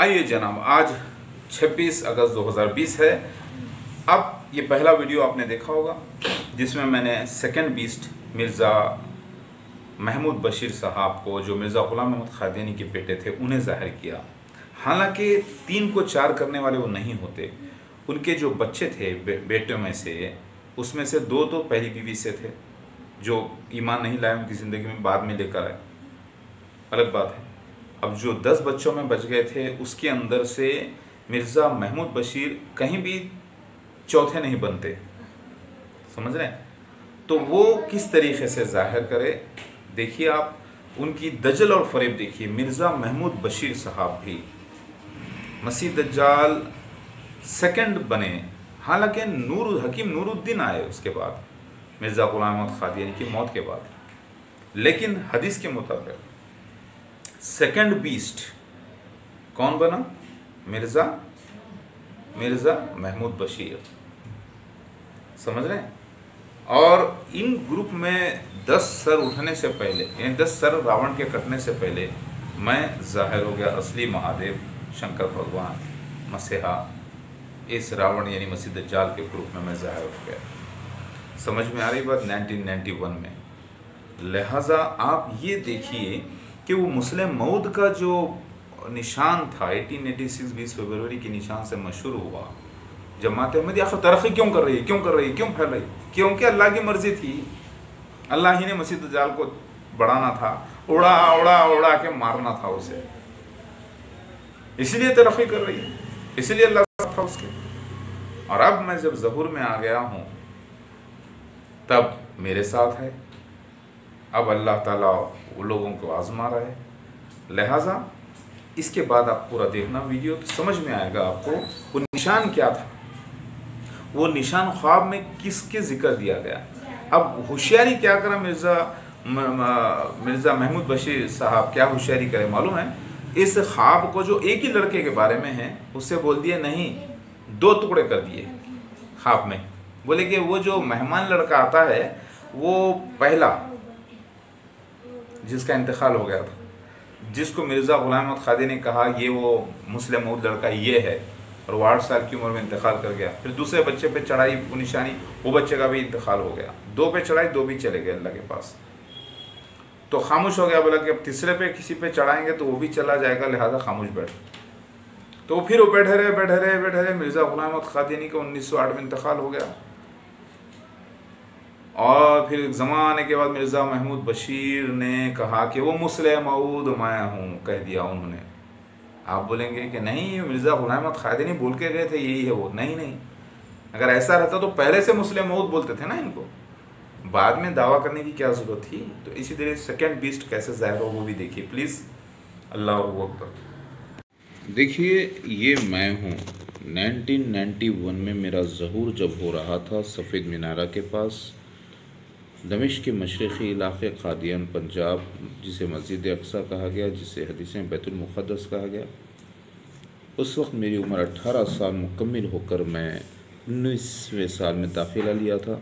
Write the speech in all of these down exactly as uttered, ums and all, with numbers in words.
आइए जनाब, आज छब्बीस अगस्त दो हज़ार बीस है। अब ये पहला वीडियो आपने देखा होगा जिसमें मैंने सेकंड बीस्ट मिर्ज़ा महमूद बशीर साहब को, जो मिर्ज़ा ग़ुलाम अहमद क़ादियानी के बेटे थे, उन्हें ज़ाहिर किया। हालांकि तीन को चार करने वाले वो नहीं होते। उनके जो बच्चे थे बे, बेटों में से, उसमें से दो तो पहली बीवी से थे जो ईमान नहीं लाए, उनकी ज़िंदगी में बाद में लेकर आए, अलग बात है। अब जो दस बच्चों में बच गए थे उसके अंदर से मिर्ज़ा महमूद बशीर कहीं भी चौथे नहीं बनते, समझ रहे हैं? तो वो किस तरीके से जाहिर करे, देखिए आप उनकी दज्जल और फरेब देखिए। मिर्ज़ा महमूद बशीर साहब भी मसीह दज्जाल सेकंड बने, हालांकि नूर हकीम नूरुद्दीन आए उसके बाद, मिर्ज़ा ग़ुलाम अहमद क़ादियानी की मौत के बाद। लेकिन हदीस के मुताबिक सेकंड बीस्ट कौन बना? मिर्ज़ा मिर्ज़ा महमूद बशीर, समझ रहे हैं? और इन ग्रुप में दस सर उठने से पहले, यानी दस सर रावण के कटने से पहले मैं ज़ाहिर हो गया, असली महादेव शंकर भगवान मसीहा इस रावण यानी मसीह दज्जाल के ग्रुप में मैं ज़ाहिर हो गया। समझ में आ रही बात? नाइनटीन नाइन्टी वन में। लिहाजा आप ये देखिए कि वो मुस्लिम मऊद का जो निशान था अठारह छियासी बीस फरवरी के निशान से मशहूर हुआ, जमात अहमदिया आखिर तरक्की क्यों कर रही है, क्यों कर रही है, क्यों फैल रही है? क्योंकि अल्लाह की मर्ज़ी थी, अल्लाह ही ने मसीह दज्जाल को बढ़ाना था, उड़ा उड़ा उड़ा के मारना था उसे, इसलिए तरक्की कर रही है, इसलिए अल्लाह था उसके। और अब मैं जब जहूर में आ गया हूँ तब मेरे साथ है, अब अल्लाह ताला लोगों को आजमा रहा है। लिहाजा इसके बाद आप पूरा देखना वीडियो, तो समझ में आएगा आपको वो निशान क्या था, वो निशान ख्वाब में किसके जिक्र दिया गया। अब होशियारी क्या करा मिर्ज़ा मिर्ज़ा महमूद बशीर साहब, क्या होशियारी करे मालूम है? इस ख्वाब को जो एक ही लड़के के बारे में है उससे बोल दिए नहीं, दो टुकड़े कर दिए ख्वाब में। बोले कि वो जो मेहमान लड़का आता है वो पहला जिसका इंतकाल हो गया था, जिसको मिर्ज़ा ग़ुलाम अहमद क़ादियानी ने कहा ये वो मुस्लिह मौऊद लड़का ये है, और वो आठ साल की उम्र में इंतकाल कर गया। फिर दूसरे बच्चे पे चढ़ाई वो निशानी, वो बच्चे का भी इंतकाल हो गया, दो पे चढ़ाई दो भी चले गए अल्लाह के पास, तो खामोश हो गया। बोला कि अब तीसरे पे किसी पे चढ़ाएंगे तो वो भी चला जाएगा, लिहाजा खामोश बैठ। तो फिर वो बैठे रहे बैठे रहे बैठे रहे मिर्ज़ा ग़ुलाम अहमद क़ादियानी का उन्नीस सौ आठ में इंतकाल हो गया। और फिर ज़माने के बाद मिर्ज़ा महमूद बशीर ने कहा कि वो मुस्लिह मौऊद मैं हूँ, कह दिया उन्होंने। आप बोलेंगे कि नहीं, मिर्ज़ा ग़ुलाम अहमद क़ादियानी बोल के गए थे यही है वो। नहीं नहीं, अगर ऐसा रहता तो पहले से मुस्लिह मौऊद बोलते थे ना इनको, बाद में दावा करने की क्या ज़रूरत थी? तो इसी तरह सेकेंड बीस्ट कैसे ज़ाहिर हो वो भी देखिए प्लीज़। अल्लाह हू अकबर। देखिए ये मैं हूँ, नाइनटीन नाइन्टी वन में मेरा ज़हूर जब हो रहा था सफ़ेद मीनारा के पास, दमिश्क के मशरक़ी इलाक़े क़ादियान पंजाब, जिसे मस्जिद अक़सा कहा गया, जिसे हदीसें बैतुल मुक़द्दस कहा गया, उस वक्त मेरी उम्र अट्ठारह साल मुकम्मल होकर मैं उन्नीसवें साल में दाखिला लिया था।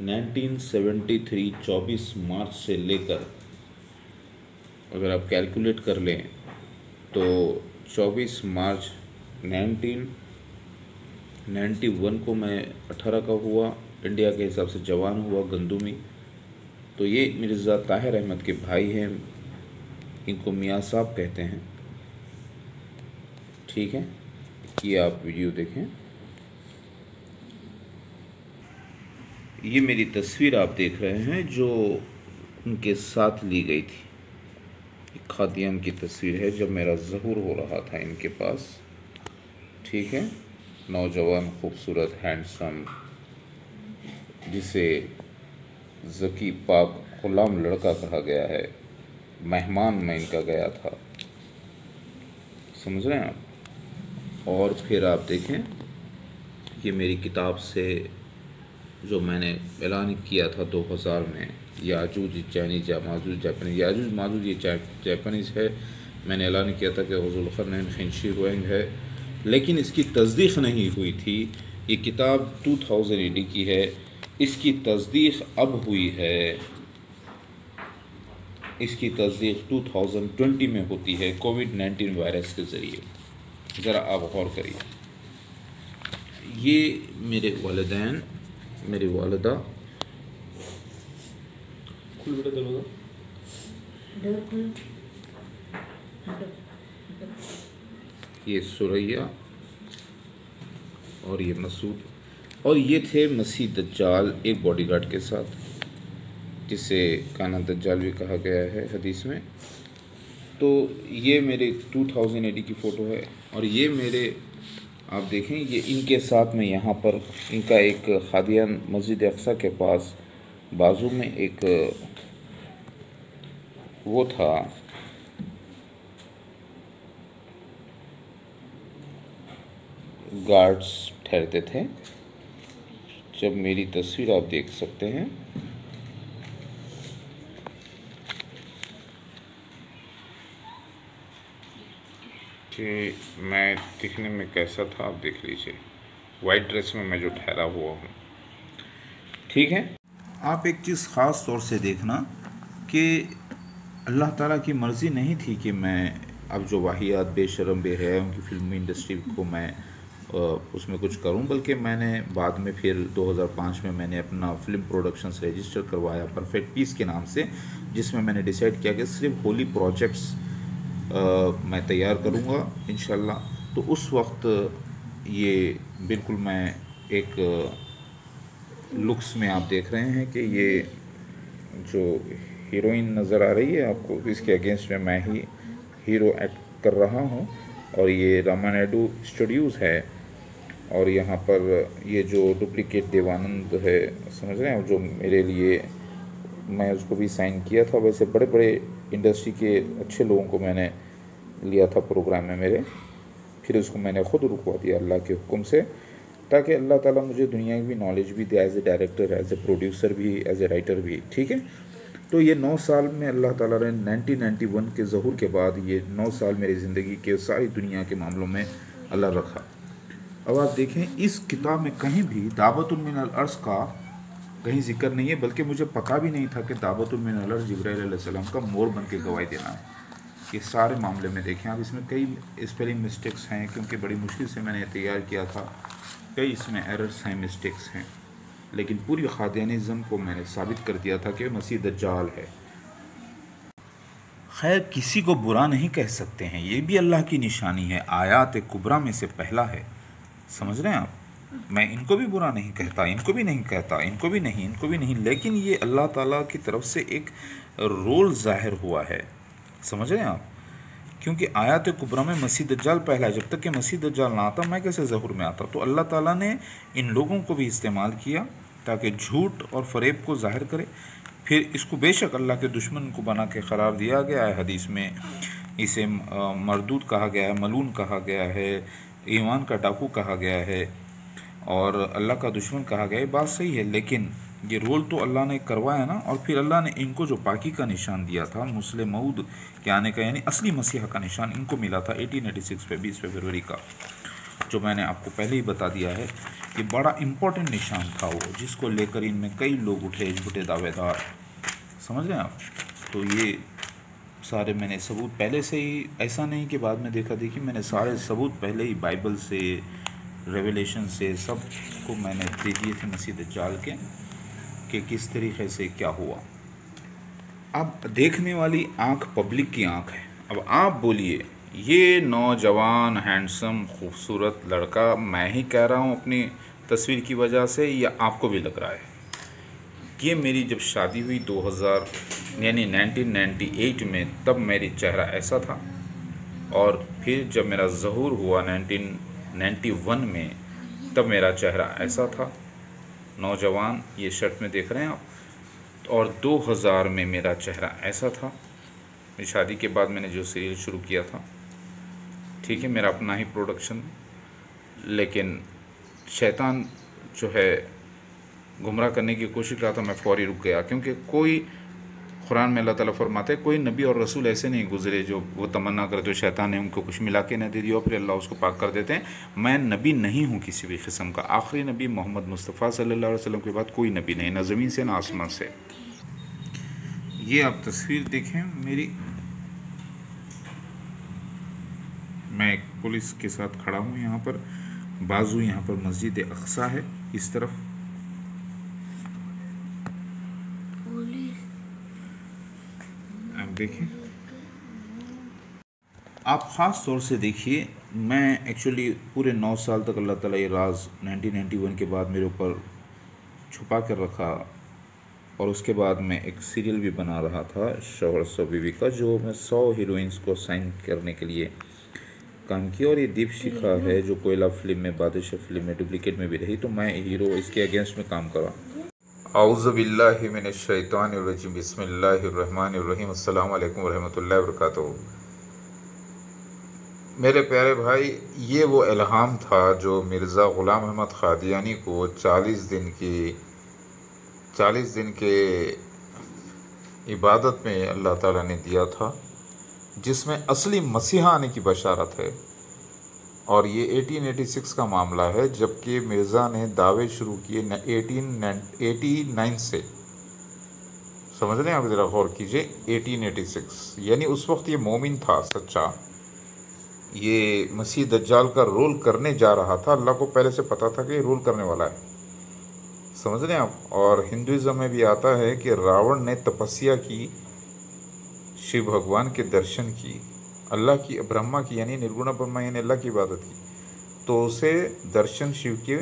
नाइनटीन सेवेंटी थ्री चौबीस मार्च से लेकर, अगर आप कैलकुलेट कर लें तो चौबीस मार्च नाइनटीन नाइन्टी वन को मैं अठारह का हुआ, इंडिया के हिसाब से जवान हुआ गंदुमी। तो ये मिर्ज़ा ताहिर अहमद के भाई हैं, इनको मियाँ साहब कहते हैं, ठीक है? ये आप वीडियो देखें। ये मेरी तस्वीर आप देख रहे हैं जो उनके साथ ली गई थी, क़ादियान की तस्वीर है जब मेरा ज़हूर हो रहा था इनके पास, ठीक है? नौजवान, खूबसूरत, हैंडसम, जिसे ज़की पाक ग़ुलाम लड़का कहा गया है, मेहमान में इनका गया था, समझ रहे हैं आप? और फिर आप देखें, ये मेरी किताब से जो मैंने ऐलान किया था दो हज़ार में, याजूज चाइनीज या माजूज जापानीज, याजूज माजूज ये जापानीज है, मैंने ऐलान किया था कि हुज़ूल ख़रनैन खिंशी हुएंग है, लेकिन इसकी तस्दीक नहीं हुई थी। ये किताब टू थाउज़ेंड ए डी की है, इसकी तस्दीक अब हुई है, इसकी तस्दीक टू थाउज़ेंड ट्वेंटी में होती है कोविड नाइन्टीन वायरस के ज़रिए। ज़रा आप गौर करिए। ये मेरे वालिदैन, मेरी वालिदा, ये सुरैया और ये मसूद, और ये थे मसीह दज्जाल एक बॉडीगार्ड के साथ, जिसे काना दज्जाल भी कहा गया है हदीस में। तो ये मेरे टू थाउज़ेंड एडी की फ़ोटो है, और ये मेरे आप देखें ये इनके साथ में यहाँ पर इनका एक खादियान मस्जिद अक्सा के पास बाजू में एक वो था, गार्ड्स ठहरते थे। जब मेरी तस्वीर आप देख सकते हैं, कि मैं दिखने में कैसा था आप देख लीजिए, वाइट ड्रेस में मैं जो ठहरा हुआ हूँ। ठीक है, आप एक चीज़ ख़ास तौर से देखना कि अल्लाह ताला की मर्ज़ी नहीं थी कि मैं अब जो वाहियात बेशरम बेहया उनकी फ़िल्मी इंडस्ट्री को मैं उसमें कुछ करूं, बल्कि मैंने बाद में फिर दो हज़ार पाँच में मैंने अपना फ़िल्म प्रोडक्शंस रजिस्टर करवाया परफेक्ट पीस के नाम से, जिसमें मैंने डिसाइड किया कि सिर्फ होली प्रोजेक्ट्स मैं तैयार करूंगा इंशाल्लाह। तो उस वक्त ये बिल्कुल मैं एक लुक्स में आप देख रहे हैं कि ये जो हीरोइन नज़र आ रही है आपको, इसके अगेंस्ट में मैं ही हीरो एक्ट कर रहा हूँ। और ये रामानायडू स्टूडियोज़ है, और यहाँ पर ये जो डुप्लिकेट देवानंद है, समझ रहे हैं, जो मेरे लिए मैं उसको भी साइन किया था। वैसे बड़े बड़े इंडस्ट्री के अच्छे लोगों को मैंने लिया था प्रोग्राम में मेरे, फिर उसको मैंने ख़ुद रुकवा दिया अल्लाह के हुक्म से, ताकि अल्लाह ताला मुझे दुनिया की भी नॉलेज भी दे, as a director, as a producer भी, एज़ ए राइटर भी। ठीक है, तो ये नौ साल में अल्लाह ताला ने नाइनटीन नाइन्टी वन के ज़हूर के बाद ये नौ साल मेरी ज़िंदगी के सारी दुनिया के मामलों में अल्लाह रखा। अब आप देखें इस किताब में कहीं भी दावतुल मिनल अर्ज़ का कहीं जिक्र नहीं है, बल्कि मुझे पता भी नहीं था कि दावतुल मिनल अर्ज़ जिब्राईल अलैहिस्सलाम का मोर बन के गवाही देना है। ये सारे मामले में देखें आप, इसमें कई स्पेलिंग मिस्टेक्स हैं, क्योंकि बड़ी मुश्किल से मैंने तैयार किया था, कई इसमें एरर्स हैं, मिस्टेक्स हैं, लेकिन पूरी खादियानिज़्म को मैंने साबित कर दिया था कि मसीह दज्जाल है। खैर, किसी को बुरा नहीं कह सकते हैं, ये भी अल्लाह की निशानी है, आयात कुबरा में से पहला है, समझ रहे हैं आप। मैं इनको भी बुरा नहीं कहता, इनको भी नहीं कहता, इनको भी नहीं, इनको भी नहीं, लेकिन ये अल्लाह ताला की तरफ से एक रोल ज़ाहिर हुआ है, समझ रहे हैं आप, क्योंकि आयात कुबरा में मसीह दज्जाल पहला है। जब तक कि मसीह दज्जाल ना आता मैं कैसे ज़हूर में आता। तो अल्लाह ताला ने इन लोगों को भी इस्तेमाल किया ताकि झूठ और फरेब को ज़ाहिर करे। फिर इसको बेशक अल्लाह के दुश्मन को बना के क़रार दिया गया है हदीस में, इसे मरदूद कहा गया है, मलून कहा गया है, ईमान का डाकू कहा गया है और अल्लाह का दुश्मन कहा गया है। बात सही है, लेकिन ये रोल तो अल्लाह ने करवाया ना। और फिर अल्लाह ने इनको जो पाकी का निशान दिया था, मुस्लिम मऊद के आने का, यानी असली मसीहा का निशान इनको मिला था अठारह छियासी पे बीस फरवरी का, जो मैंने आपको पहले ही बता दिया है। ये बड़ा इम्पोर्टेंट निशान था वो, जिसको लेकर इनमें कई लोग उठे, झूठे दावेदार, समझ रहे हैं आप। तो ये सारे मैंने सबूत पहले से ही, ऐसा नहीं कि बाद में देखा देखी, मैंने सारे सबूत पहले ही बाइबल से, रेवलेशन से, सब को मैंने दे दिए थे मसीह दज्जाल के, कि किस तरीके से क्या हुआ। अब देखने वाली आँख पब्लिक की आँख है। अब आप बोलिए, ये नौजवान हैंडसम खूबसूरत लड़का मैं ही कह रहा हूँ अपनी तस्वीर की वजह से, या आपको भी लग रहा है। ये मेरी जब शादी हुई दो हज़ार यानी नाइनटीन नाइन्टी एट में, तब मेरी चेहरा ऐसा था, और फिर जब मेरा ज़हूर हुआ नाइनटीन नाइन्टी वन में, तब मेरा चेहरा ऐसा था, नौजवान, ये शर्ट में देख रहे हैं आप। और दो हज़ार में मेरा चेहरा ऐसा था, मेरी शादी के बाद मैंने जो सीरियल शुरू किया था, ठीक है, मेरा अपना ही प्रोडक्शन, लेकिन शैतान जो है गुमराह करने की कोशिश कर रहा था, मैं फौरी रुक गया, क्योंकि कोई कुरान में अल्लाह ताला फरमाते हैं, कोई नबी और रसूल ऐसे नहीं गुजरे जो वो तमन्ना करते हो शैतान ने उनको कुछ मिला के न दे दिया, फिर अल्लाह उसको पाक कर देते हैं। मैं नबी नहीं हूँ किसी भी किस्म का, आखिरी नबी मोहम्मद मुस्तफ़ा सल्लल्लाहु अलैहि वसल्लम के बाद कोई नबी नहीं, ना ज़मीन से ना आसमान से। ये आप तस्वीर देखें मेरी, मैं एक पुलिस के साथ खड़ा हूँ यहाँ पर, बाजू यहाँ पर मस्जिद अक्सा है इस तरफ। आप देखिए, आप ख़ास तौर से देखिए, मैं एक्चुअली पूरे नौ साल तक अल्लाह ताला ये राज नाइनटीन नाइंटी वन के बाद मेरे ऊपर छुपा कर रखा, और उसके बाद मैं एक सीरियल भी बना रहा था शौहर सौ बीवी का, जो मैं सौ हीरोइंस को साइन करने के लिए काम किया। और ये दीप शिखा है जो कोयला फिल्म में, बादशाह फिल्म में, डुप्लिकेट में भी रही, तो मैं हीरो इसके अगेंस्ट में काम करा। औज़ु बिल्लाहि मिनश शैतानिर रजीम, बिस्मिल्लाहिर रहमानिर रहीम, अस्सलामु अलैकुम वरहमतुल्लाहि वबरकातुहू। मेरे प्यारे भाई, ये वो इल्हाम था जो मिर्ज़ा ग़ुलाम अहमद क़ादियानी को चालीस दिन की चालीस दिन के इबादत में अल्लाह ताला ने दिया था, जिसमें असली मसीहा आने की बशारत है। और ये अठारह सौ छियासी का मामला है, जबकि मिर्ज़ा ने दावे शुरू किए अठारह सौ नवासी से। समझ रहे हैं आप, ज़रा गौर कीजिए, अठारह सौ छियासी यानी उस वक्त ये मोमिन था सच्चा, ये मसीह दज्जाल का रोल करने जा रहा था। अल्लाह को पहले से पता था कि ये रोल करने वाला है, समझ रहे हैं आप। और हिंदुज़म में भी आता है कि रावण ने तपस्या की, शिव भगवान के दर्शन की, अल्लाह की, ब्रह्मा की यानी निर्गुण ब्रह्मा यानी अल्लाह की इबादत की, तो उसे दर्शन शिव के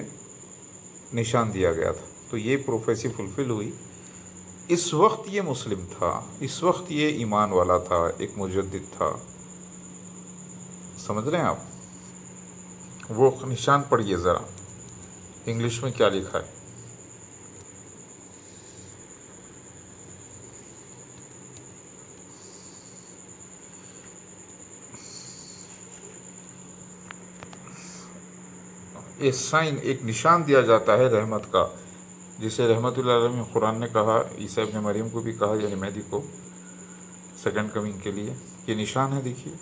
निशान दिया गया था, तो ये प्रोफेसी फुलफ़िल हुई। इस वक्त ये मुस्लिम था, इस वक्त ये ईमान वाला था, एक मुजद्दिद था, समझ रहे हैं आप। वो निशान पढ़िए ज़रा, इंग्लिश में क्या लिखा है। एक साइन, एक निशान दिया जाता है रहमत का, जिसे रहमतुल्लाह अलैहि कुरान ने कहा, ईसा इब्न मरियम को भी कहा, यानी मेहदी को, सेकंड कमिंग के लिए ये निशान है। देखिए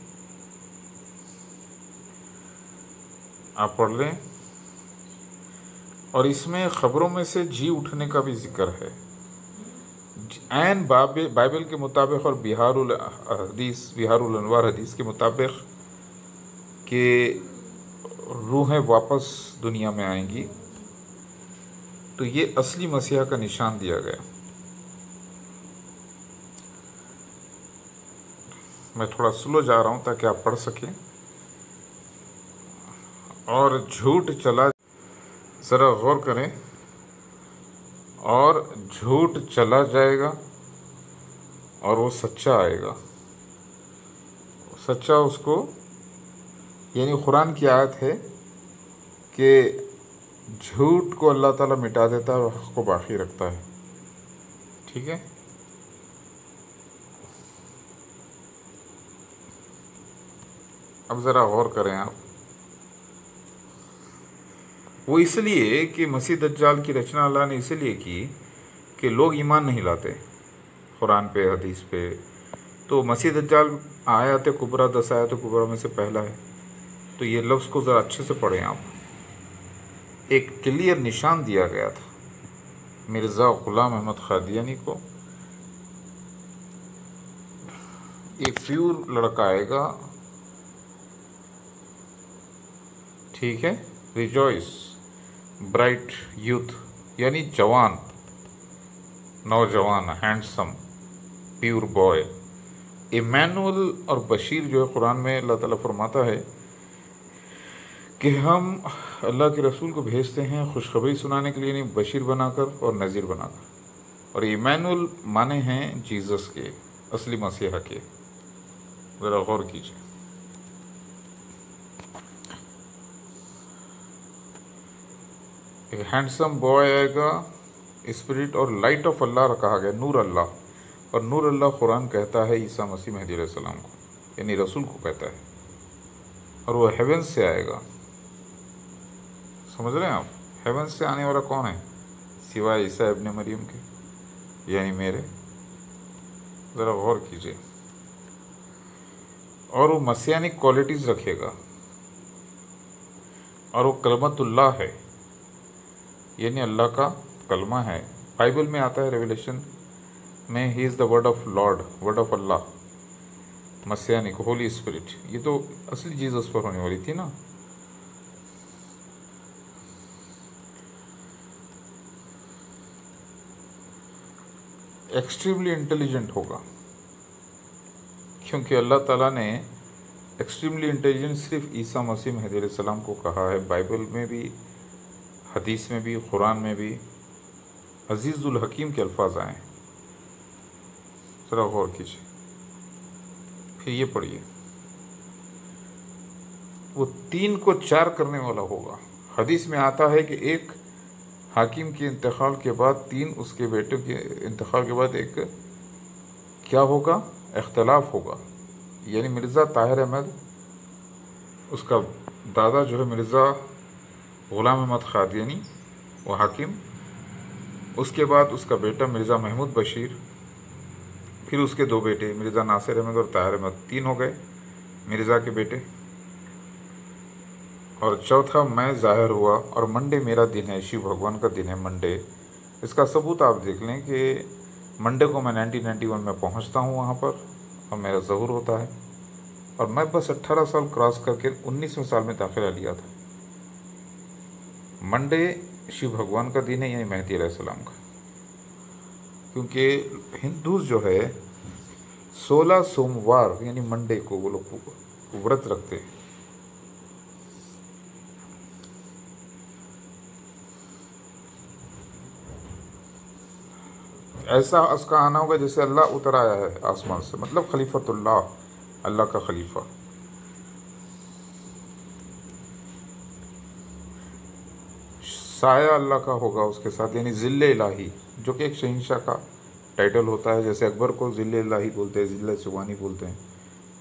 आप पढ़ लें। और इसमें ख़बरों में से जी उठने का भी जिक्र है। ऐन बाइबल के मुताबिक और बिहारुल हदीस बिहारुल अनवार हदीस के मुताबिक के रूहें वापस दुनिया में आएंगी, तो ये असली मसीहा का निशान दिया गया। मैं थोड़ा स्लो जा रहा हूँ ताकि आप पढ़ सकें। और झूठ चला, ज़रा गौर करें, और झूठ चला जाएगा और वो सच्चा आएगा। सच्चा उसको, यानी कुरान की आयत है कि झूठ को अल्लाह ताला मिटा देता है और हक़ को बाकी रखता है, ठीक है। अब ज़रा गौर करें आप। वो इसलिए कि मसीह दज्जाल की रचना अल्लाह ने इसलिए की कि लोग ईमान नहीं लाते कुरान पे, हदीस पे। तो मसीह दज्जाल आयत कुबरा, दस आयत कुबरा में से पहला है, तो ये लफ्ज़ को ज़रा अच्छे से पढ़ें आप। एक क्लियर निशान दिया गया था मिर्ज़ा ग़ुलाम अहमद क़ादियानी को, एक प्योर लड़का आएगा, ठीक है, रिजॉइस, ब्राइट यूथ यानी जवान, नौजवान, हैंडसम, प्योर बॉय। इमैनुअल और बशीर जो है कुरान में अल्लाह ताला फरमाता है कि हम अल्लाह के रसूल को भेजते हैं खुशखबरी सुनाने के लिए, नहीं बशीर बनाकर और नज़ीर बनाकर। और इमैनुअल माने हैं जीसस के, असली मसीहा के। ज़रा गौर कीजिए, एक हैंडसम बॉय आएगा, स्पिरिट और लाइट ऑफ अल्लाह कहा गया, नूर अल्लाह। और नूर अल्लाह कुरान कहता है ईसा मसीह महदी अलैहिस्सलाम को, यानी रसूल को कहता है। और वो हेवन से आएगा, समझ रहे हैं आप। हेवन से आने वाला कौन है सिवाय ईसा इब्न मरियम के, यानी मेरे। ज़रा गौर कीजिए। और वो मसीहानिक क्वालिटीज़ रखेगा, और वो कलमतुल्लाह है, यानी अल्लाह का कलमा है। बाइबल में आता है रेवलेशन में, he is the word of lord, word of अल्लाह। मसीह यानी कि होली स्पिरिट, ये तो असली जीसस पर होने वाली थी ना। एक्सट्रीमली इंटेलिजेंट होगा, क्योंकि अल्लाह ताला ने एक्सट्रीमली इंटेलिजेंट सिर्फ ईसा मसीह महदी अलैहिस्सलाम को कहा है। बाइबल में भी, हदीस में भी, कुरान में भी अजीज़ुल हकीम के अल्फाज आए हैं। ज़रा गौर कीजिए, फिर ये पढ़िए, वो तीन को चार करने वाला होगा। हदीस में आता है कि एक हाकिम के इंतकाल के बाद तीन उसके बेटों के इंतकाल के बाद एक क्या होगा, इख्तलाफ होगा। यानी मिर्ज़ा ताहिर अहमद, उसका दादा जो है मिर्ज़ा ग़ुलाम अहमद क़ादियानी, वो हाकिम, उसके बाद उसका बेटा मिर्ज़ा महमूद बशीर, फिर उसके दो बेटे मिर्ज़ा नासिर अहमद और ताहिर अहमद, तीन हो गए मिर्ज़ा के बेटे। और चौथा मैं ज़ाहिर हुआ और मंडे मेरा दिन है, शिव भगवान का दिन है मंडे। इसका सबूत आप देख लें कि मंडे को मैं नाइनटीन नाइंटी वन में पहुंचता हूं वहां पर और मेरा ज़हूर होता है, और मैं बस अट्ठारह साल क्रॉस करके उन्नीसवें साल में दाखिला लिया था। मंडे शिव भगवान का दिन है, यानी महदी अलैहिस्सलाम का, क्योंकि हिंदूज जो है सोलह सोमवार यानी मंडे को वो लोग व्रत रखते हैं। ऐसा उसका आना होगा जैसे अल्लाह उतर आया है आसमान से, मतलब खलीफतुल्लाह, अल्लाह का खलीफा। साया अल्लाह का होगा उसके साथ, यानी ज़िल्ले इलाही, जो कि एक शहंशाह का टाइटल होता है। जैसे अकबर को ज़िल्ले इलाही बोलते हैं, ज़िल्ले सुबानी बोलते हैं,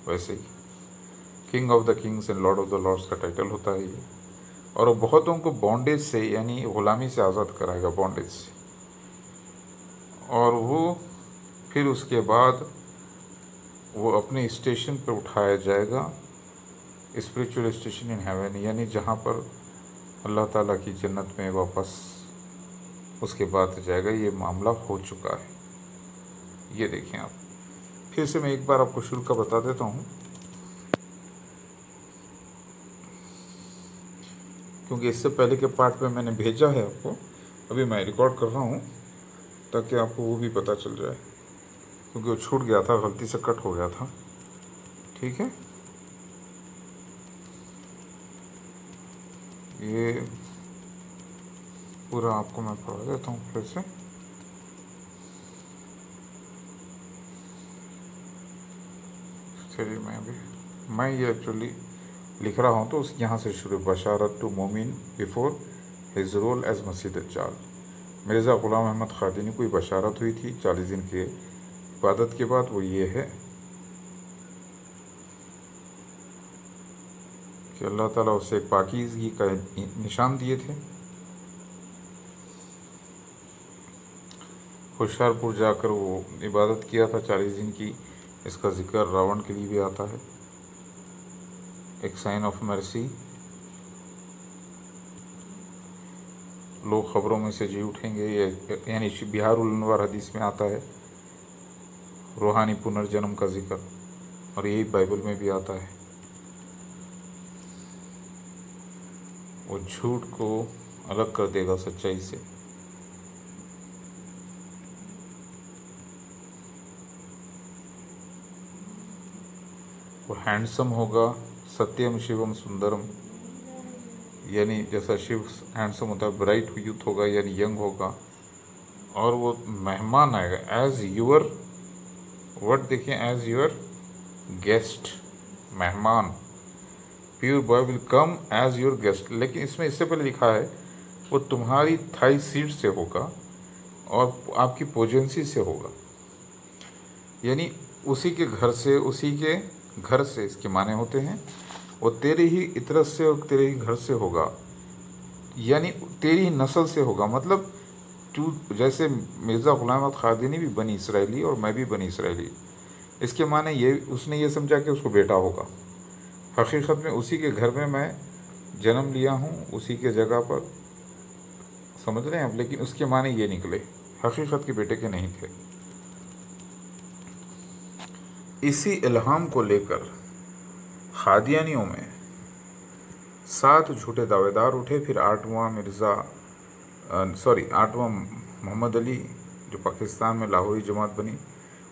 वैसे ही king of the kings and lord of the lords का टाइटल होता है ये। और वो बहुतों को बॉन्डेज से यानी ग़ुलामी से आज़ाद कराएगा, बॉन्डेज से। और वो फिर उसके बाद वो अपने स्टेशन पर उठाया जाएगा, स्पिरिचुअल स्टेशन इन हेवन, यानी जहाँ पर अल्लाह ताला की जन्नत में वापस उसके बाद जाएगा। ये मामला हो चुका है, ये देखें आप। फिर से मैं एक बार आपको शुरू का बता देता हूँ, क्योंकि इससे पहले के पार्ट में मैंने भेजा है आपको, अभी मैं रिकॉर्ड कर रहा हूँ ताकि आपको वो भी पता चल जाए, क्योंकि वो छूट गया था, गलती से कट हो गया था। ठीक है, ये पूरा आपको मैं पढ़ा देता हूँ फिर से। चलिए, मैं अभी मैं ये एक्चुअली लिख रहा हूँ तो उस यहाँ से शुरू। बशारत टू मोमिन बिफोर हिज रोल एज मसीह दज्जाल। मिर्ज़ा ग़ुलाम अहमद क़ादियानी को बशारत हुई थी चालीस दिन के इबादत के बाद। वो ये है कि अल्लाह ताला उसे एक पाकीज़गी का निशान दिए थे। होशियारपुर जाकर वो इबादत किया था चालीस दिन की। इसका ज़िक्र रावण के लिए भी आता है, एक साइन ऑफ मर्सी। लोग ख़बरों में से जी उठेंगे, यानी बिहारुल अनवार हदीस में आता है। रूहानी पुनर्जन्म का जिक्र, और यही बाइबल में भी आता है। वो झूठ को अलग कर देगा सच्चाई से। वो हैंडसम होगा, सत्यम शिवम सुंदरम, यानी जैसा शिव हैंडसम होता है, ब्राइट यूथ होगा यानी यंग होगा। और वो मेहमान आएगा, एज योर वर्ड देखिए, एज योर गेस्ट, मेहमान। Pure boy will come as your guest, लेकिन इसमें इससे पहले लिखा है वो तुम्हारी थाई सीट से होगा और आपकी पोजेंसी से होगा, यानी उसी के घर से, उसी के घर से इसके माने होते हैं। वो तेरे ही इतरत से और तेरे ही घर से होगा, यानी तेरी ही नस्ल से होगा। मतलब तू जैसे मिर्ज़ा ग़ुलाम अहमद क़ादियानी भी बनी इसराइली और मैं भी बनी इसराइली, इसके माने ये उसने ये समझा कि उसको बेटा होगा। हकीकत में उसी के घर में मैं जन्म लिया हूँ, उसी के जगह पर, समझ रहे हैं आप। लेकिन उसके माने ये निकले, हकीकत के बेटे के नहीं थे। इसी इल्हाम को लेकर क़ादियानियों में सात झूठे दावेदार उठे, फिर आठवां मिर्ज़ा सॉरी आठवां मोहम्मद अली जो पाकिस्तान में लाहौरी जमात बनी,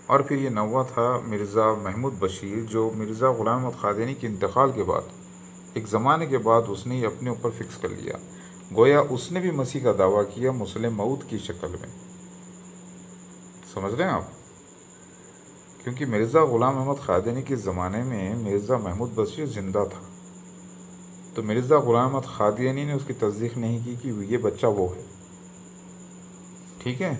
और फिर ये नौवां था मिर्ज़ा महमूद बशीर जो मिर्ज़ा ग़ुलाम अहमद क़ादियानी के इंतकाल के बाद एक ज़माने के बाद उसने ये अपने ऊपर फिक्स कर लिया। गोया उसने भी मसीह का दावा किया मुस्लिम मऊद की शक्ल में, समझ रहे हैं आप, क्योंकि मिर्ज़ा ग़ुलाम अहमद क़ादियानी के ज़माने में मिर्ज़ा महमूद बशीर ज़िंदा था, तो मिर्ज़ा ग़ुलाम अहमद क़ादियानी ने उसकी तस्दीक नहीं की कि ये बच्चा वो है, ठीक है।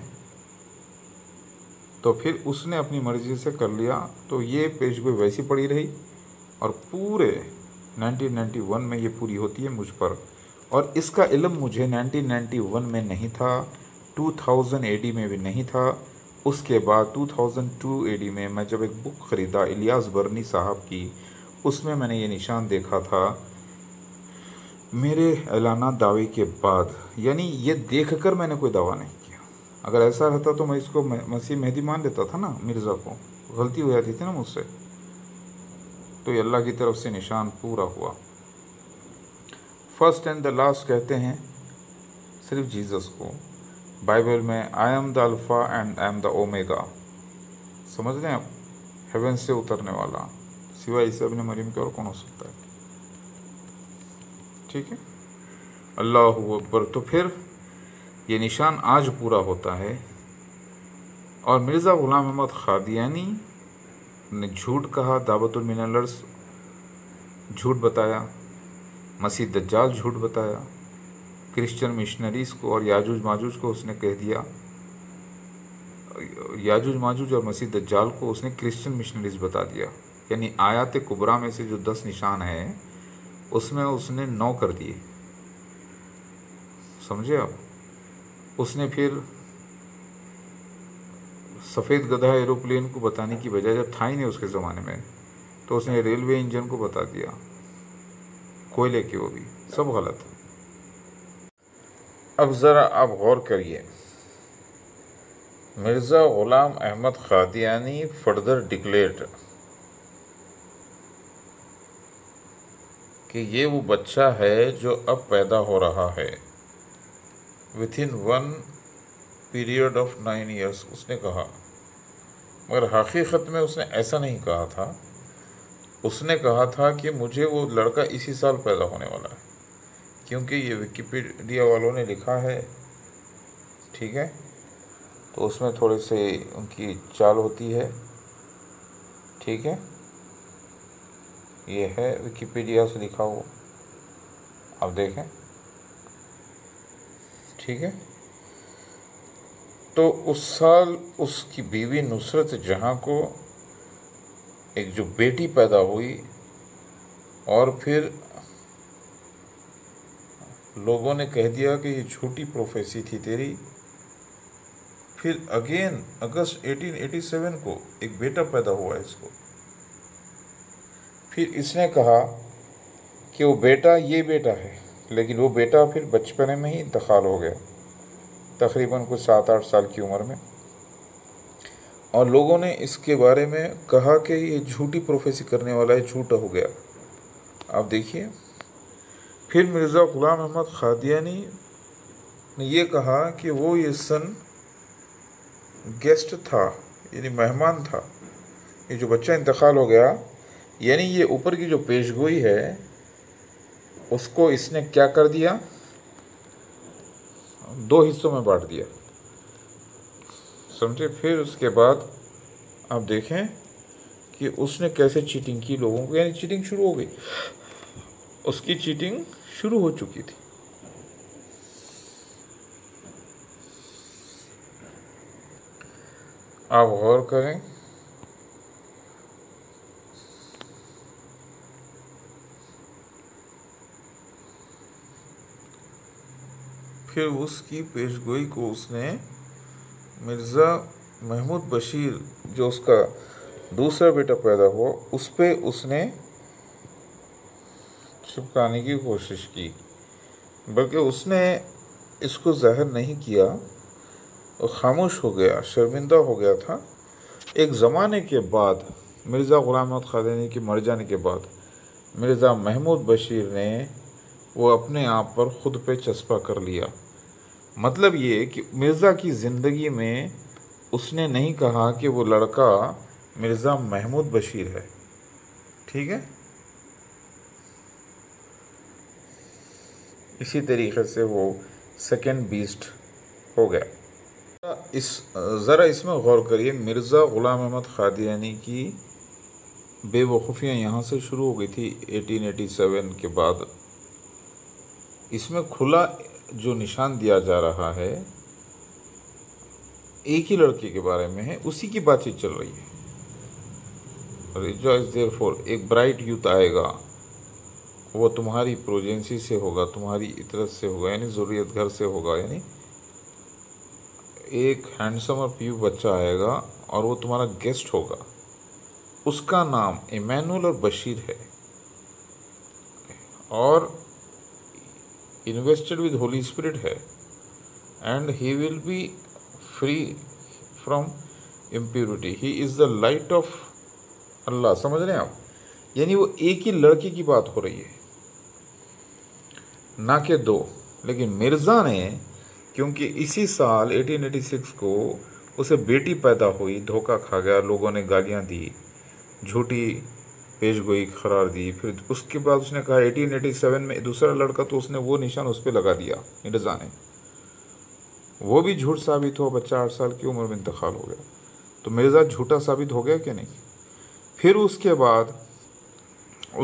तो फिर उसने अपनी मर्ज़ी से कर लिया, तो ये पेशगोई वैसी पड़ी रही और पूरे नाइनटीन नाइंटी वन में ये पूरी होती है मुझ पर, और इसका इल्म मुझे नाइनटीन नाइंटी वन में नहीं था, टू थाउज़ेंड ए डी में भी नहीं था। उसके बाद two thousand two A D में मैं जब एक बुक ख़रीदा इलियास वर्नी साहब की, उसमें मैंने ये निशान देखा था मेरे ऐलाना दावे के बाद, यानी ये देखकर मैंने कोई दावा नहीं किया। अगर ऐसा रहता तो मैं इसको मसीह मेहदी मान लेता था ना, मिर्ज़ा को गलती हो जाती थी ना मुझसे, तो ये अल्लाह की तरफ से निशान पूरा हुआ। फर्स्ट एंड द लास्ट कहते हैं सिर्फ जीसस को बाइबल में, I am the alpha and I am the omega, समझ रहे हैं आप, हेवन से उतरने वाला, सिवाय ईसा इब्न मरियम के और कौन हो सकता है, ठीक है, अल्लाहु अकबर। तो फिर ये निशान आज पूरा होता है, और मिर्ज़ा ग़ुलाम अहमद क़ादियानी ने झूठ कहा, दावतुल मिनलर्स झूठ बताया, मसीह दज्जाल झूठ बताया, क्रिश्चियन मिशनरीज़ को और याजूज माजूज को उसने कह दिया, याजूज माजूज और मसीह दज्जाल को उसने क्रिश्चियन मिशनरीज़ बता दिया, यानी आयात कुबरा में से जो दस निशान है उसमें उसने नौ कर दिए, समझे आप। उसने फिर सफ़ेद गधा एरोप्लेन को बताने की बजाय, जब था ही नहीं उसके ज़माने में, तो उसने रेलवे इंजन को बता दिया, कोयले के, वो भी सब गलत है। अब ज़रा आप गौर करिए, मिर्ज़ा ग़ुलाम अहमद क़ादियानी फर्दर डिक्लेयर्ड कि ये वो बच्चा है जो अब पैदा हो रहा है, within one period of nine years उसने कहा, मगर हकीकत में उसने ऐसा नहीं कहा था। उसने कहा था कि मुझे वो लड़का इसी साल पैदा होने वाला है, क्योंकि ये विकिपीडिया वालों ने लिखा है, ठीक है, तो उसमें थोड़े से उनकी चाल होती है, ठीक है, ये है विकिपीडिया से लिखा हुआ, आप देखें, ठीक है। तो उस साल उसकी बीवी नुसरत जहां को एक जो बेटी पैदा हुई, और फिर लोगों ने कह दिया कि ये झूठी प्रोफेसी थी तेरी। फिर अगेन अगस्त अठारह सौ सत्तासी को एक बेटा पैदा हुआ है इसको, फिर इसने कहा कि वो बेटा ये बेटा है, लेकिन वो बेटा फिर बचपने में ही इंतकाल हो गया, तकरीबन कुछ सात आठ साल की उम्र में, और लोगों ने इसके बारे में कहा कि ये झूठी प्रोफेसी करने वाला है, झूठा हो गया, आप देखिए। फिर मिर्ज़ा ग़ुलाम अहमद क़ादियानी ने यह कहा कि वो ये सन गेस्ट था, यानी मेहमान था, ये जो बच्चा इंतकाल हो गया, यानी ये ऊपर की जो पेशगोई है उसको इसने क्या कर दिया, दो हिस्सों में बांट दिया, समझे। फिर उसके बाद आप देखें कि उसने कैसे चीटिंग की लोगों को, यानी चीटिंग शुरू हो गई, उसकी चीटिंग शुरू हो चुकी थी। आप गौर करें, फिर उसकी पेशगोई को उसने मिर्ज़ा महमूद बशीर जो उसका दूसरा बेटा पैदा हुआ उस पे उसने चिपकाने की कोशिश की, बल्कि उसने इसको जाहिर नहीं किया और ख़ामोश हो गया, शर्मिंदा हो गया था। एक ज़माने के बाद मिर्ज़ा ग़ुलाम अहमद क़ादियानी के मर जाने के बाद मिर्ज़ा महमूद बशीर ने वो अपने आप पर ख़ुद पे चस्पा कर लिया। मतलब ये कि मिर्ज़ा की ज़िंदगी में उसने नहीं कहा कि वो लड़का मिर्ज़ा महमूद बशीर है, ठीक है। इसी तरीक़े से वो सेकेंड बीस्ट हो गया। इस ज़रा इसमें गौर करिए, मिर्ज़ा ग़ुलाम अहमद क़ादियानी की बेवकूफ़ियाँ यहाँ से शुरू हो गई थी अठारह सौ सत्तासी के बाद। इसमें खुला जो निशान दिया जा रहा है एक ही लड़के के बारे में है, उसी की बातचीत चल रही है। रिजॉइस देयरफॉर, एक ब्राइट यूथ आएगा, वो तुम्हारी प्रोजेंसी से होगा, तुम्हारी इतरत से होगा, यानी ज़रूरत घर से होगा, यानी एक हैंडसम और प्यू बच्चा आएगा और वो तुम्हारा गेस्ट होगा। उसका नाम इमैनुअल और बशीर है और इन्वेस्टेड विद होली स्पिरिट है। And he will be free from impurity, he is the light of Allah. समझ रहे हैं आप, यानी वो एक ही लड़के की बात हो रही है, ना के दो। लेकिन मिर्ज़ा ने, क्योंकि इसी साल अठारह सौ छियासी को उसे बेटी पैदा हुई, धोखा खा गया, लोगों ने गालियां दी, झूठी पेशगोई करार दी। फिर उसके बाद उसने कहा अठारह सौ सत्तासी में दूसरा लड़का, तो उसने वो निशान उस पर लगा दिया मिर्ज़ा ने, वो भी झूठ साबित हो। बच्चा आठ साल की उम्र में इंतकाल हो गया, तो मिर्ज़ा झूठा साबित हो गया कि नहीं। फिर उसके बाद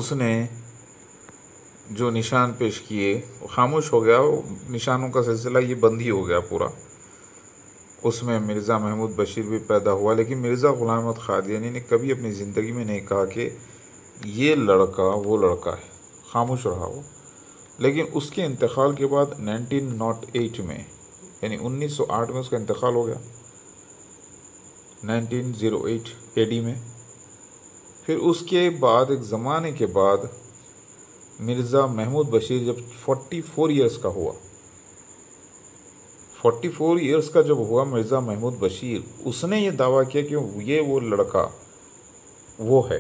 उसने जो निशान पेश किए, खामोश हो गया, निशानों का सिलसिला ये बंद ही हो गया पूरा। उसमें मिर्ज़ा महमूद बशीर भी पैदा हुआ, लेकिन मिर्ज़ा ग़ुलाम अहमद क़ादियानी ने कभी अपनी ज़िंदगी में नहीं कहा कि ये लड़का वो लड़का है, खामोश रहा वो। लेकिन उसके इंतकाल के बाद उन्नीस सौ आठ में, यानी उन्नीस सौ आठ में उसका इंतकाल हो गया, उन्नीस सौ आठ एडी में। फिर उसके बाद एक ज़माने के बाद मिर्ज़ा महमूद बशीर जब चौवालीस इयर्स का हुआ, चौवालीस इयर्स का जब हुआ मिर्ज़ा महमूद बशीर, उसने ये दावा किया कि ये वो लड़का वो है।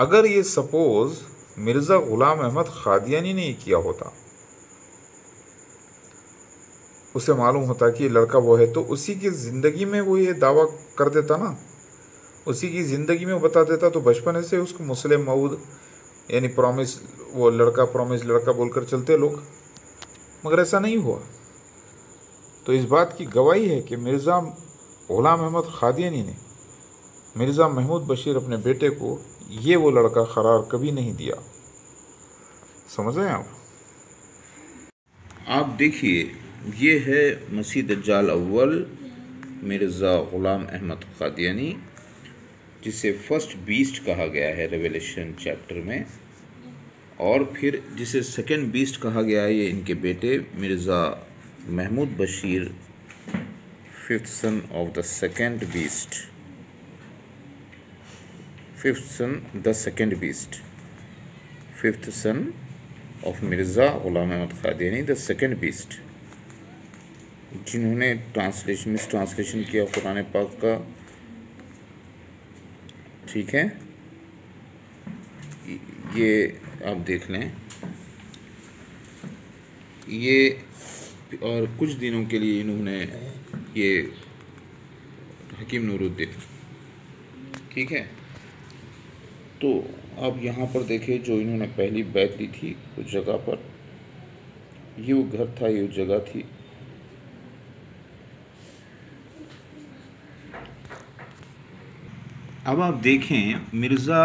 अगर ये सपोज़ मिर्ज़ा ग़ुलाम अहमद क़ादियानी ने किया होता, उसे मालूम होता कि ये लड़का वो है, तो उसी की ज़िंदगी में वो ये दावा कर देता ना, उसी की ज़िंदगी में वो बता देता। तो बचपन से उसको मुस्लह मऊद, यानी प्रॉमिस, वो लड़का प्रॉमिस लड़का बोलकर चलते लोग, मगर ऐसा नहीं हुआ। तो इस बात की गवाही है कि मिर्ज़ा ग़ुलाम अहमद क़ादियानी ने मिर्ज़ा महमूद बशीर अपने बेटे को ये वो लड़का करार कभी नहीं दिया। समझ रहे हैं आप। आप देखिए, ये है मसीह दज्जाल अव्वल मिर्ज़ा ग़ुलाम अहमद क़ादियानी, जिसे फर्स्ट बीस्ट कहा गया है रेवलेशन चैप्टर में, और फिर जिसे सेकंड बीस्ट कहा गया है ये इनके बेटे Mirza Mahmood Bashir, fifth son of the second beast, fifth son the second beast, fifth son of Mirza Ghulam Ahmad Qadiani the second beast, जिन्होंने ट्रांसलेशन मिस ट्रांसलेशन किया कुरान पाक का, ठीक है। ये आप देख लें, ये और कुछ दिनों के लिए इन्होंने ये हकीम नूरुद्दीन, ठीक है। तो आप यहाँ पर देखें, जो इन्होंने पहली बैत ली थी उस जगह पर, ये वो घर था, ये वो जगह थी, अब आप देखें मिर्ज़ा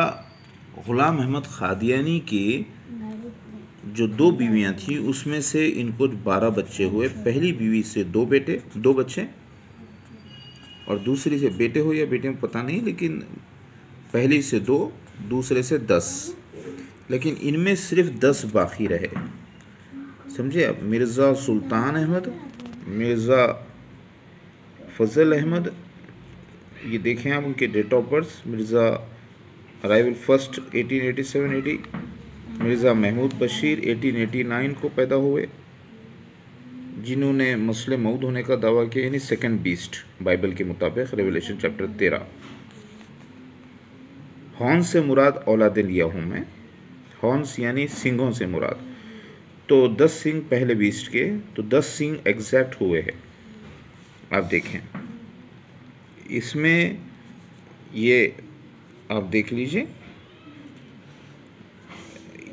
ग़ुलाम अहमद क़ादियानी के जो दो बीवियां थीं उसमें से इनको बारह बच्चे हुए। पहली बीवी से दो बेटे, दो बच्चे, और दूसरी से बेटे हो या बेटे में पता नहीं, लेकिन पहली से दो, दूसरे से दस, लेकिन इनमें सिर्फ दस बाकी रहे, समझे आप। मिर्ज़ा सुल्तान अहमद, मिर्ज़ा फ़ज़ल अहमद, ये देखें आप उनके date of birth, Mirza arrival first अठारह सौ सत्तासी, मिर्ज़ा महमूद बशीर अठारह सौ नवासी को पैदा हुए, जिन्होंने मुस्लह मऊद होने का दावा किया, यानी सेकंड बीस्ट बाइबल के मुताबिक रेवलेशन चैप्टर तेरह। हॉर्न्स से मुराद औलाद लिया हूँ मैं, हॉर्न्स यानी सिंगों से मुराद। तो दस सिंग पहले बीस्ट के, तो दस सिंग एग्जैक्ट हुए हैं। आप देखें इसमें ये आप देख लीजिए,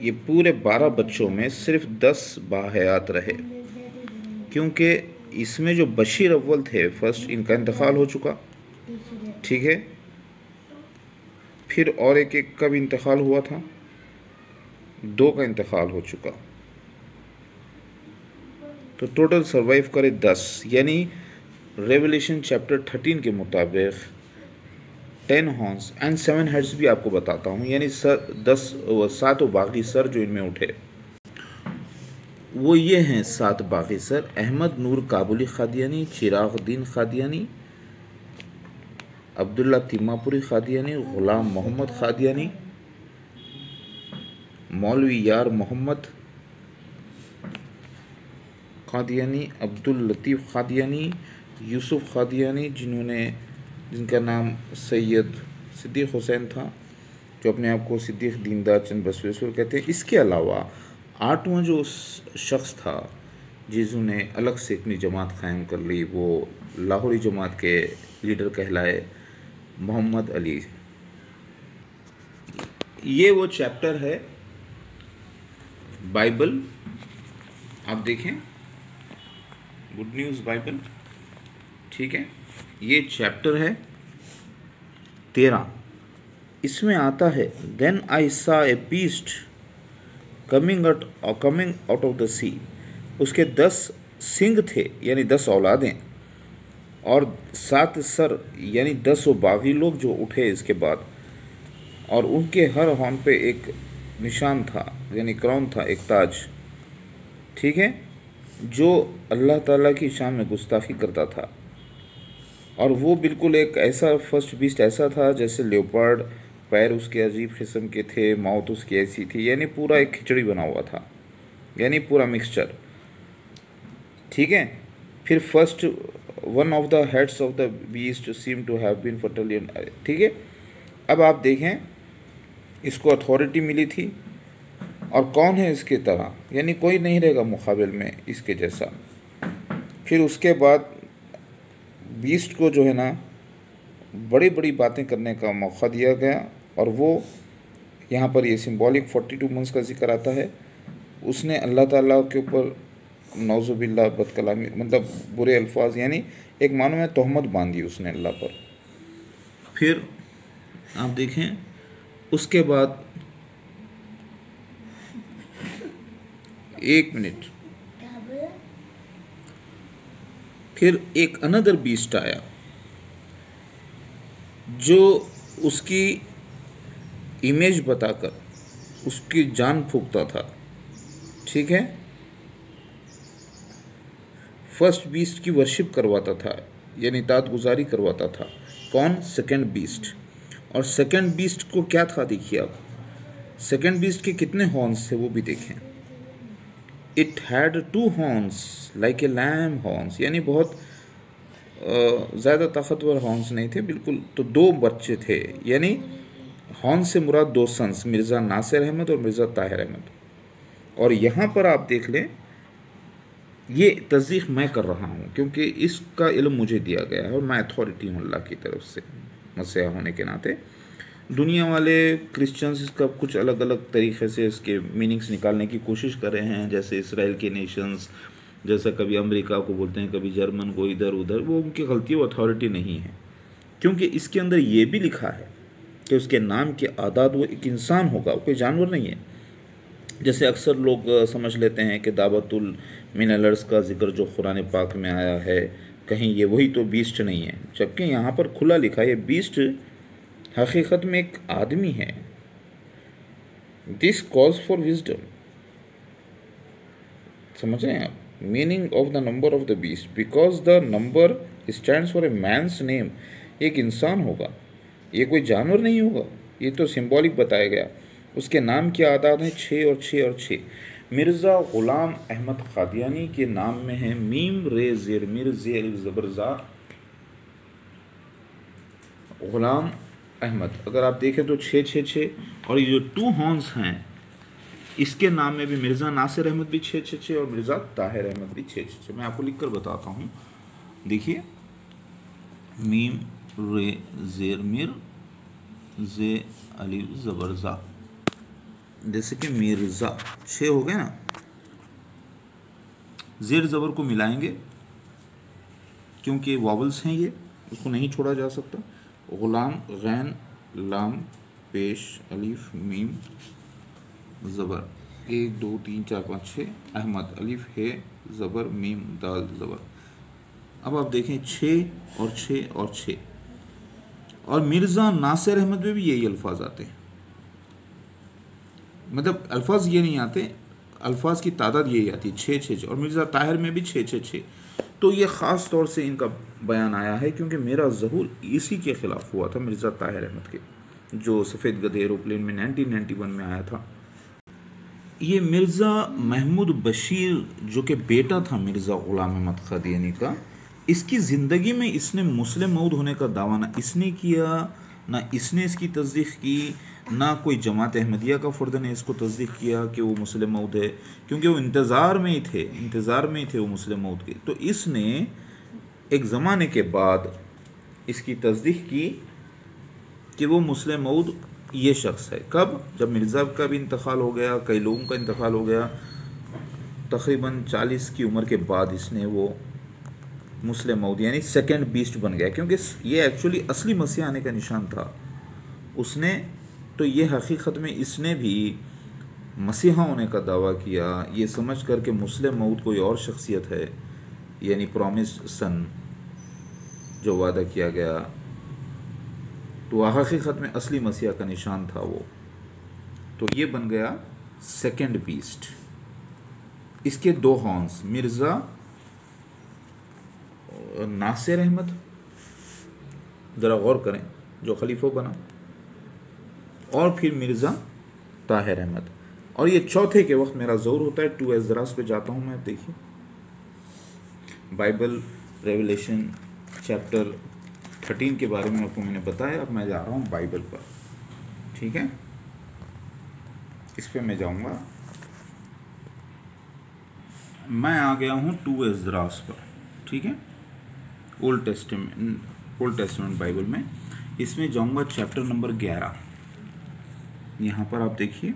ये पूरे बारह बच्चों में सिर्फ दस बाहयात रहे, क्योंकि इसमें जो बशीर अव्वल थे फर्स्ट, इनका इंतकाल हो चुका, ठीक है। फिर और एक एक कब इंतकाल हुआ था, दो का इंतकाल हो चुका। तो टोटल सर्वाइव करे दस, यानी रेवलेशन चैप्टर थर्टीन के मुताबिक ten horns and seven heads भी आपको बताता हूँ, यानी सर दस सात और बाकी सर जो इनमें उठे वो ये हैं सात बाकी सर। अहमद नूर काबुली कादियानी, चिरागुद्दीन कादियानी, अब्दुल्ला तिम्मापुरी कादियानी, ग़ुलाम मोहम्मद कादियानी, मौलवी यार मोहम्मद कादियानी, अब्दुल लतीफ़ कादियानी, यूसुफ कादियानी, जिन्होंने जिनका नाम सैयद सिद्दीक़ हुसैन था, जो अपने आप को सिद्दीक़ दीनदार चंद बसवेश्वर कहते हैं। इसके अलावा आठवां जो शख्स था जिन्होंने अलग से अपनी जमात कायम कर ली, वो लाहौरी जमात के लीडर कहलाए मोहम्मद अली। ये वो चैप्टर है बाइबल, आप देखें गुड न्यूज़ बाइबल, ठीक है। ये चैप्टर है तेरह, इसमें आता है then I saw a beast coming out coming out of the sea. उसके दस सिंग थे यानी दस औलादें, और सात सर यानी दस वो बागी लोग जो उठे इसके बाद, और उनके हर हॉर्न पे एक निशान था यानी क्राउन था, एक ताज, ठीक है, जो अल्लाह ताला की शान में गुस्ताखी करता था। और वो बिल्कुल एक ऐसा फर्स्ट बीस्ट ऐसा था जैसे लेपर्ड, पैर उसके अजीब किस्म के थे, माउथ उसकी ऐसी थी, यानी पूरा एक खिचड़ी बना हुआ था, यानी पूरा मिक्सचर, ठीक है। फिर first one of the heads of the beast seem to have been fatal, ठीक है। अब आप देखें इसको अथॉरिटी मिली थी, और कौन है इसके तरह, यानी कोई नहीं रहेगा मुकाबले में इसके जैसा। फिर उसके बाद बीस्ट को जो है ना बड़ी बड़ी बातें करने का मौका दिया गया, और वो यहाँ पर ये सिंबॉलिक फोर्टी टू मंथ्स का जिक्र आता है। उसने अल्लाह ताला के ऊपर नौजुबिल्ला बदकलामी, मतलब बुरे अल्फाज, यानी एक मानो में तोहमत बांधी उसने अल्लाह पर। फिर आप देखें उसके बाद एक मिनट फिर एक अनदर बीस्ट आया जो उसकी इमेज बताकर उसकी जान फूंकता था, ठीक है। फर्स्ट बीस्ट की वर्शिप करवाता था यानी इताअत गुजारी करवाता था। कौन? Second beast. और सेकंड बीस्ट को क्या था देखिए आप, सेकंड बीस्ट के कितने हॉर्न्स थे वो भी देखें। It had two horns like a lamb horns, यानी बहुत ज़्यादा ताकतवर हॉर्न्स नहीं थे बिल्कुल, तो दो बच्चे थे, यानी हॉर्न्स से मुराद दो सन्स, मिर्ज़ा नासिर अहमद और मिर्ज़ा ताहिर अहमद। और यहाँ पर आप देख लें, ये तस्दीक मैं कर रहा हूँ क्योंकि इसका इल्म मुझे दिया गया है और मैं अथॉरिटी हूँ अल्लाह की तरफ से मसीहा होने के नाते। दुनिया वाले क्रिश्चियंस इसका कुछ अलग अलग तरीक़े से इसके मीनिंग्स निकालने की कोशिश कर रहे हैं, जैसे इसराइल के नेशंस, जैसा कभी अमेरिका को बोलते हैं, कभी जर्मन को, इधर उधर। वो उनकी गलती, वो अथॉरिटी नहीं है, क्योंकि इसके अंदर ये भी लिखा है कि उसके नाम के आदाद वो एक इंसान होगा, वो कोई जानवर नहीं है। जैसे अक्सर लोग समझ लेते हैं कि दावतुल मिनलर्स का जिक्र जो कुरान पाक में आया है, कहीं ये वही तो बीस्ट नहीं है, जबकि यहाँ पर खुला लिखा है ये बीस्ट हकीकत में एक आदमी है। दिस कॉज फॉर विजडम, समझ रहे हैं आप meaning of the number of the beast, because the number stands for a man's name. एक इंसान होगा, ये कोई जानवर नहीं होगा, ये तो सिंबॉलिक बताया गया। उसके नाम की आदाद है छः और छः और छः। मिर्ज़ा ग़ुलाम अहमद क़ादियानी के नाम में है मीम रे ज़ेर मिर ज़ेर ज़बरज़ार, ग़ुलाम अहमद। अगर आप देखें तो छः छः छः और ये जो टू हॉर्न्स हैं इसके नाम में भी मिर्ज़ा नासिर अहमद भी छः छः छः और मिर्ज़ा ताहिर अहमद भी छः छः छः। मैं आपको लिख कर बताता हूँ, देखिए मीम रे जेर मिर जे अली ज़बरजा, जैसे कि मिर्ज़ा छः हो गए ना, जेर ज़बर को मिलाएंगे क्योंकि वावल्स हैं ये, उसको नहीं छोड़ा जा सकता। गुलाम गैन लाम पेश अलिफ मीम ज़बर, एक दो तीन चार पाँच छः, अहमद अलिफ है ज़बर मीम दाल ज़बर। अब आप देखें छः और छः और छः, और मिर्ज़ा नासिर अहमद में भी यही अल्फाज आते हैं, मतलब अल्फाज ये नहीं आते, अल्फाज की तादाद यही आती है छः छः छः, और मिर्ज़ा ताहिर में भी छः छः छः। तो ये ख़ास तौर से इनका बयान आया है क्योंकि मेरा जहूल इसी के ख़िलाफ़ हुआ था मिर्ज़ा ताहिर अहमद के, जो सफ़ेद गधे एरोप्लेन में नाइनटीन नाइंटी वन में आया था। ये मिर्ज़ा महमूद बशीर जो कि बेटा था मिर्ज़ा ग़ुलाम अहमद क़ादियानी का, इसकी ज़िंदगी में इसने मुस्लिह मौऊद होने का दावा ना इसने किया, ना इसने इसकी तस्दीक की, ना कोई जमात अहमदिया का फ़र्द ने इसको तस्दीक किया कि वो मुस्लिह मौऊद है, क्योंकि वो इंतज़ार में ही थे, इंतज़ार में ही थे वो मुस्लिह मौऊद के। तो इसने एक ज़माने के बाद इसकी तस्दीक की कि वो मुस्लिह मौऊद ये शख्स है। कब? जब मिर्ज़ा का भी इंतकाल हो गया, कई लोगों का इंतकाल हो गया, तकरीबन चालीस की उम्र के बाद इसने वो मुस्लिह मौऊद यानी सेकेंड बीस्ट बन गया, क्योंकि ये एक्चुअली असली मसीह आने का निशान था उसने। तो ये हकीकत में इसने भी मसीहा होने का दावा किया, ये समझ कर के मुस्लिह मौऊद कोई और शख्सियत है, यानी प्रॉमिस्ड सन जो वादा किया गया, तो हकीकत में असली मसीहा का निशान था वो। तो ये बन गया सेकंड बीस्ट, इसके दो हॉर्न्स मिर्ज़ा नासिर अहमद, ज़रा गौर करें, जो खलीफा बना, और फिर मिर्ज़ा ताहिर अहमद। और ये चौथे के वक्त मेरा ज़ोर होता है, टू एजरास पे जाता हूँ मैं, देखिए बाइबल रेवलेशन चैप्टर थर्टीन के बारे में आपको मैंने बताया, अब मैं जा रहा हूँ बाइबल पर, ठीक है, इस पर मैं जाऊँगा। मैं आ गया हूँ टू एजरास पर, ठीक है, old testament, old testament Bible में, इसमें जाऊँगा चैप्टर नंबर ग्यारह। यहाँ पर आप देखिए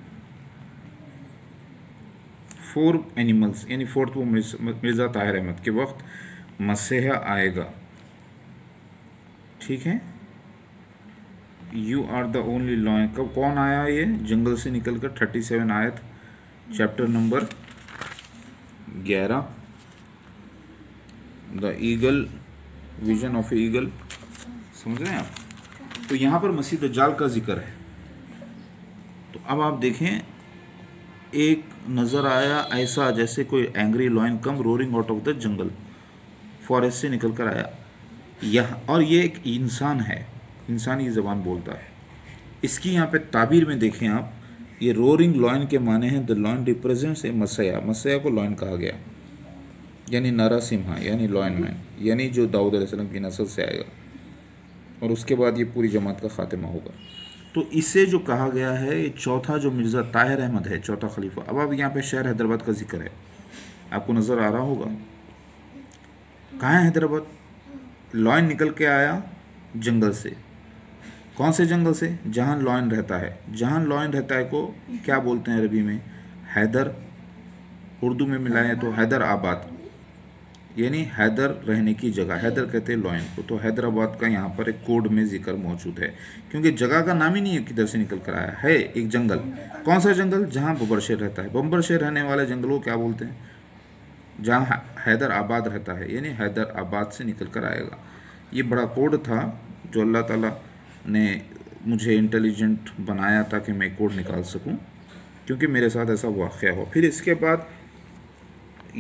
फोर एनिमल्स, यानी फोर्थ वो मिर्ज़ा ताहिर अहमद के वक्त मसीहा आएगा, ठीक है। You are the only lion, कब कौन आया? ये जंगल से निकल कर थर्टी सेवन आयत चैप्टर नंबर ग्यारह। The eagle, vision of eagle, समझ रहे हैं आप? तो यहाँ पर मसीह दज्जाल का जिक्र है। तो अब आप देखें, एक नज़र आया ऐसा जैसे कोई angry lion come roaring out of the jungle, forest से निकल कर आया यह, और ये एक इंसान है, इंसानी ज़बान बोलता है। इसकी यहाँ पे ताबीर में देखें आप, ये रोरिंग लॉयन के माने हैं द लॉयन रिप्रेजेंट्स ए मसीहा, मसीहा को लॉयन कहा गया, यानी नरसिम्हा यानी लॉयन मैन, यानी जो दाऊद अलैहिस्सलाम की नस्ल से आएगा, और उसके बाद ये पूरी जमात का खात्मा होगा। तो इसे जो कहा गया है, ये चौथा जो मिर्ज़ा ताहिर अहमद है, चौथा खलीफा। अब अब यहाँ पे शहर हैदराबाद का जिक्र है, आपको नज़र आ रहा होगा, कहाँ है हैदराबाद? लॉयन निकल के आया जंगल से, कौन से जंगल से? जहाँ लॉयन रहता है, जहाँ लॉयन रहता है को क्या बोलते हैं अरबी में? हैदर, उर्दू में मिलाएं तो हैदर आबाद, यानी हैदर रहने की जगह, हैदर कहते हैं लॉयन को। तो हैदराबाद का यहाँ पर एक कोड में जिक्र मौजूद है, क्योंकि जगह का नाम ही नहीं है किधर से निकल कर आया है, एक जंगल, कौन सा जंगल? जहाँ बबर शेर रहता है, बबर शेर रहने वाले जंगल को क्या बोलते हैं? जहाँ हैदर आबाद रहता है, यानी हैदर आबाद से निकल कर आएगा। ये बड़ा कोड था जो अल्लाह ताला ने मुझे इंटेलिजेंट बनाया ताकि मैं कोड निकाल सकूँ, क्योंकि मेरे साथ ऐसा वाक़या हो। फिर इसके बाद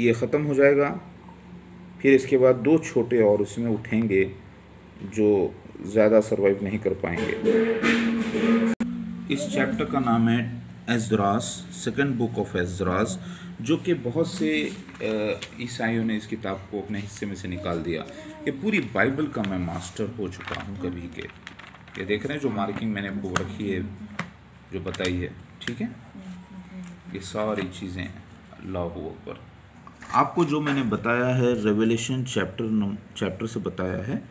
ये ख़त्म हो जाएगा, फिर इसके बाद दो छोटे और उसमें उठेंगे जो ज़्यादा सरवाइव नहीं कर पाएंगे। इस चैप्टर का नाम है Esdras, second book of Esdras, जो कि बहुत से ईसाइयों ने इस किताब को अपने हिस्से में से निकाल दिया। ये पूरी बाइबल का मैं मास्टर हो चुका हूँ कभी के, ये देख रहे हैं जो मार्किंग मैंने आपको रखी है, जो बताई है, ठीक है, ये सारी चीज़ें। अल्लाहू अकबर। आपको जो मैंने बताया है रेवलेशन चैप्टर चैप्टर से बताया है,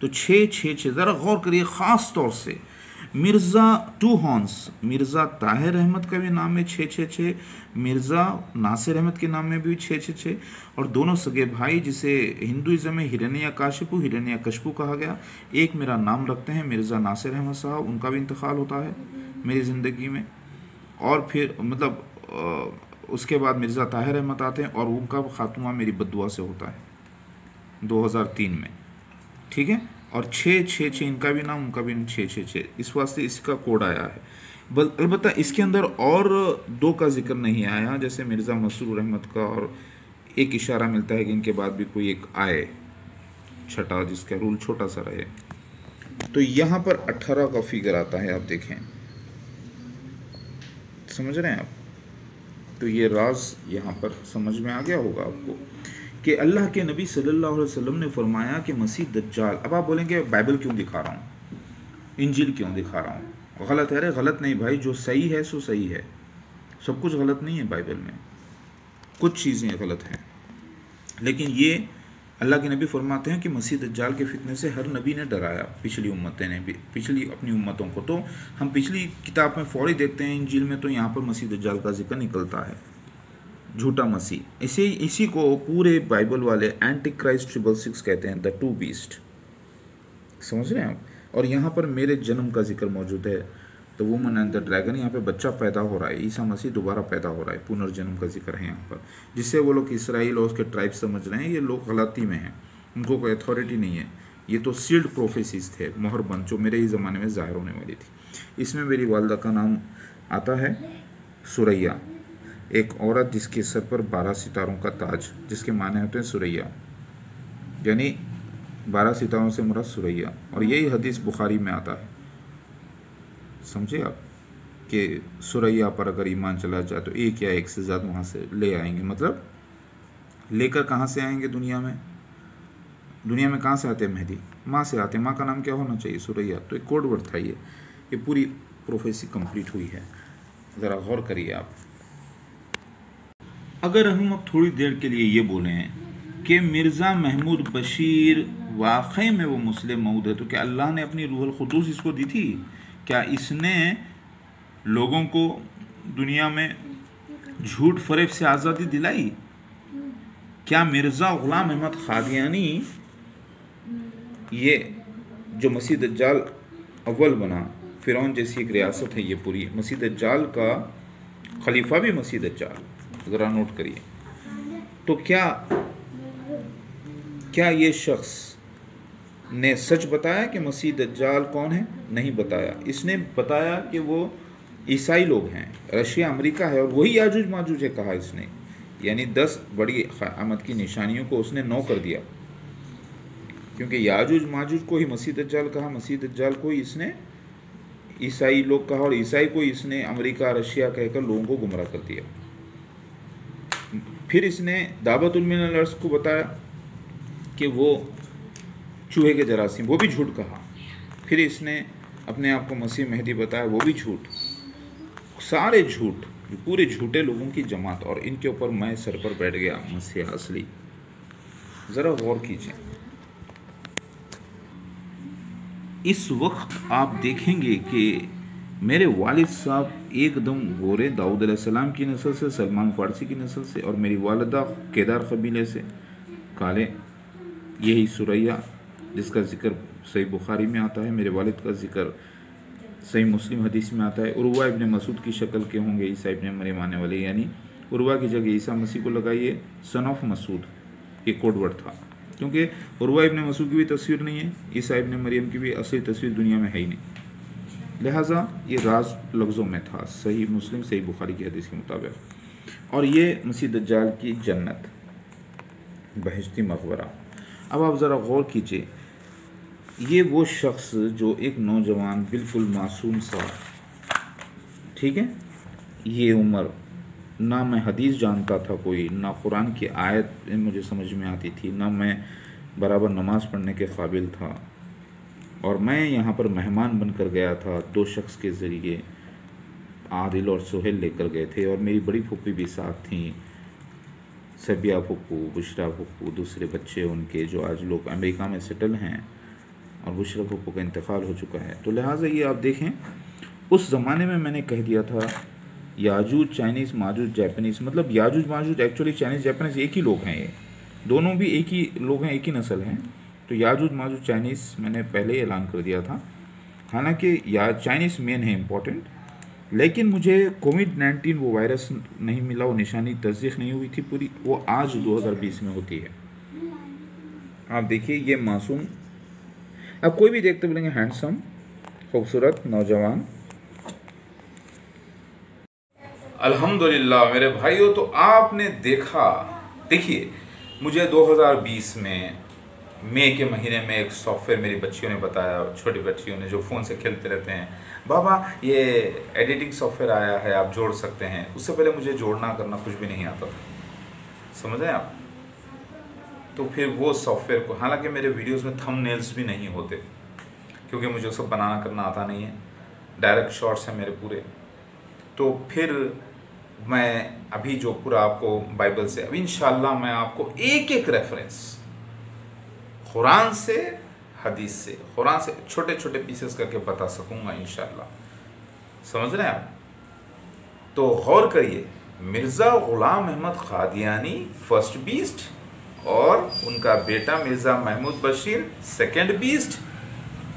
तो छः छः छः ज़रा गौर करिए, ख़ास तौर से मिर्ज़ा टू हॉर्न्स, मिर्ज़ा ताहिर अहमद का भी नाम है छः छः छः, मिर्ज़ा नासिर अहमद के नाम में भी छः छः छः, और दोनों सगे भाई जिसे हिंदुज़म में हिरण्यकाशिपु हिरण्यकश्यपु कहा गया, एक मेरा नाम रखते हैं मिर्ज़ा नासिर अहमद साहब, उनका भी इंतकाल होता है मेरी ज़िंदगी में। और फिर मतलब आ, उसके बाद मिर्ज़ा ताहिर अहमद आते हैं और उनका ख़ात्मा मेरी बद्दुआ से होता है दो हज़ार तीन में, ठीक है। और छः छः छः इनका भी नाम, उनका भी नाम छः छः छः, इस वास्ते इसका कोड आया है। बल अलबत्ता इसके अंदर और दो का जिक्र नहीं आया, जैसे मिर्ज़ा मसरूर अहमद का, और एक इशारा मिलता है कि इनके बाद भी कोई एक आए छठा जिसका रूल छोटा सा रहे। तो यहाँ पर अट्ठारह का फिगर आता है, आप देखें, समझ रहे हैं आप, तो ये राज यहाँ पर समझ में आ गया होगा आपको कि अल्लाह के नबी सल्लल्लाहु अलैहि वसल्लम ने फरमाया कि मसीह दज्जाल। अब आप बोलेंगे बाइबल क्यों दिखा रहा हूँ, इंजील क्यों दिखा रहा हूँ, गलत है? अरे गलत नहीं भाई, जो सही है सो सही है, सब कुछ गलत नहीं है बाइबल में, कुछ चीज़ें गलत हैं, लेकिन ये अल्लाह के नबी फरमाते हैं कि मसीह दज्जाल के फितने से हर नबी ने डराया, पिछली उम्मतें ने, पिछली अपनी उम्मतों को। तो हम पिछली किताब में फौरी देखते हैं इंजील में, तो यहाँ पर मसीह दज्जाल का जिक्र निकलता है, झूठा मसीह। इसी इसी को पूरे बाइबल वाले एंटी क्राइस्ट ट्रिपल सिक्स कहते हैं, द टू बीस्ट, समझ रहे हैं आप। और यहाँ पर मेरे जन्म का जिक्र मौजूद है, तो वुमन एंड द ड्रैगन, यहाँ पे बच्चा पैदा हो रहा है, ईसा मसीह दोबारा पैदा हो रहा है, पुनर्जन्म का जिक्र है यहाँ पर, जिससे वो लोग इसराइल और उसके ट्राइब समझ रहे हैं। ये लोग गलती में हैं, उनको कोई अथॉरिटी नहीं है, ये तो सील्ड प्रोफेसीज थे, मोहरबंद, जो मेरे ही ज़माने में ज़ाहिर होने वाली थी। इसमें मेरी वालदा का नाम आता है सुरैया, एक औरत जिसके सर पर बारह सितारों का ताज, जिसके माने होते हैं सुरैया, यानी बारह सितारों से मुराद सुरैया। और यही हदीस बुखारी में आता है, समझे आप, कि सुरैया पर अगर ईमान चला जाए तो एक या एक से ज़्यादा वहाँ से ले आएंगे। मतलब लेकर कहाँ से आएंगे दुनिया में? दुनिया में कहाँ से आते हैं? मेहदी माँ से आते हैं। माँ का नाम क्या होना चाहिए? सुरैया। तो एक कोड वर्ड था ये। ये पूरी प्रोफेसी कंप्लीट हुई है, ज़रा गौर करिए आप। अगर हम अब थोड़ी देर के लिए ये बोलें कि मिर्ज़ा महमूद बशीर वाक़ई में वो मुस्लिह मऊद है, तो क्या अल्लाह ने अपनी रूहुल क़ुदूस इसको दी थी? क्या इसने लोगों को दुनिया में झूठ फरेब से आज़ादी दिलाई? क्या मिर्ज़ा ग़ुलाम अहमद क़ादियानी, ये जो मसीह दज्जाल अव्वल बना, फ़िरौन जैसी एक रियासत है ये पूरी, मसीह दज्जाल का खलीफा भी मसीह दज्जाल, ज़रा नोट करिए, तो क्या क्या ये शख्स ने सच बताया कि मसीह दज्जाल कौन है? नहीं बताया। इसने बताया कि वो ईसाई लोग हैं, रशिया अमेरिका है, और वही याजूज माजूज है कहा इसने, यानी दस बड़ी क़यामत की निशानियों को उसने नौ कर दिया, क्योंकि याजूज माजूज को ही मसीह दज्जाल कहा, मसीह दज्जाल को ही इसने ईसाई लोग कहा, और ईसाई को इसने अमेरिका रशिया कहकर लोगों को गुमराह कर दिया। फिर इसने दावतुल मिनलर्स को बताया कि वो चूहे के जरासीम, वो भी झूठ कहा। फिर इसने अपने आप को मसीह मेहदी बताया, वो भी झूठ। सारे झूठ, पूरे झूठे लोगों की जमात, और इनके ऊपर मैं सर पर बैठ गया मसीह असली। ज़रा गौर कीजिए। इस वक्त आप देखेंगे कि मेरे वालिद साहब एकदम गोरे, दाऊद अलैहिस्सलाम की नस्ल से, सलमान फ़ारसी की नस्ल से, और मेरी वालदा केदार कबीले से, काले, यही सुरैया जिसका जिक्र सही बुखारी में आता है, मेरे वालिद का जिक्र सही मुस्लिम हदीस में आता है। उर्वा इब्ने मसूद की शक्ल के होंगे ईसा इब्ने मरियम आने वाले, यानी उर्वा की जगह ईसा मसीह को लगाइए, सन ऑफ मसूद, ये कोडवर्ड था, क्योंकि उर्वा इब्ने मसूद की भी तस्वीर नहीं है, ईसा इब्ने मरियम की भी असली तस्वीर दुनिया में है ही नहीं, लिहाजा ये राज लफ्ज़ों में था, सही मुस्लिम सही बुखारी की हदीस के मुताबिक। और ये मसीह दज्जाल की जन्नत, बहिश्ती मकबरा। अब आप ज़रा गौर कीजिए, ये वो शख्स जो एक नौजवान बिल्कुल मासूम सा, ठीक है, ये उम्र, ना मैं हदीस जानता था कोई, ना कुरान की आयत मुझे समझ में आती थी, ना मैं बराबर नमाज़ पढ़ने के काबिल था, और मैं यहाँ पर मेहमान बनकर गया था। दो शख्स के ज़रिए आदिल और सोहेल लेकर गए थे, और मेरी बड़ी फूफी भी साथ थी, सबिया फूफू, बुशरा फूफू, दूसरे बच्चे उनके जो आज लोग अमेरिका में सेटल हैं, और बुशरा फूफू का इंतकाल हो चुका है। तो लिहाजा ये आप देखें, उस ज़माने में मैंने कह दिया था याजूज चाइनीज़, माजूज जापानीज़, मतलब याजूज माजूज एक्चुअली चाइनीज़ जापानीज़ एक ही लोग हैं, ये दोनों भी एक ही लोग हैं, एक ही नस्ल हैं। तो याजूज माजूज चाइनीज़ मैंने पहले ऐलान कर दिया था। हालांकि या चाइनीज़ मेन है इम्पॉर्टेंट, लेकिन मुझे कोविड नाइन्टीन वो वायरस नहीं मिला, वो निशानी तस्दीक नहीं हुई थी पूरी, वो आज दो हज़ार बीस में होती है। आप देखिए ये मासूम, अब कोई भी देखते बोलेंगे हैंडसम, खूबसूरत नौजवान। अल्हम्दुलिल्लाह मेरे भाइयों, तो आपने देखा, देखिए मुझे दो हज़ार बीस में मई के महीने में एक सॉफ्टवेयर मेरी बच्चियों ने बताया, छोटी बच्चियों ने जो फ़ोन से खेलते रहते हैं, बाबा ये एडिटिंग सॉफ्टवेयर आया है आप जोड़ सकते हैं। उससे पहले मुझे जोड़ना करना कुछ भी नहीं आता था, समझ रहे हैं आप। तो फिर वो सॉफ्टवेयर को, हालांकि मेरे वीडियोस में थंबनेल्स भी नहीं होते क्योंकि मुझे सब बनाना करना आता नहीं है, डायरेक्ट शॉर्ट्स हैं मेरे पूरे। तो फिर मैं अभी जो पूरा आपको बाइबल से, अब इंशाल्लाह मैं आपको एक एक रेफरेंस कुरान से, हदीस से, कुरान से छोटे छोटे पीसेस करके बता सकूंगा इंशाल्लाह, समझ रहे हैं आप। तो गौर करिए, मिर्ज़ा ग़ुलाम अहमद क़ादियानी फर्स्ट बीस्ट, और उनका बेटा मिर्ज़ा महमूद बशीर सेकंड बीस्ट,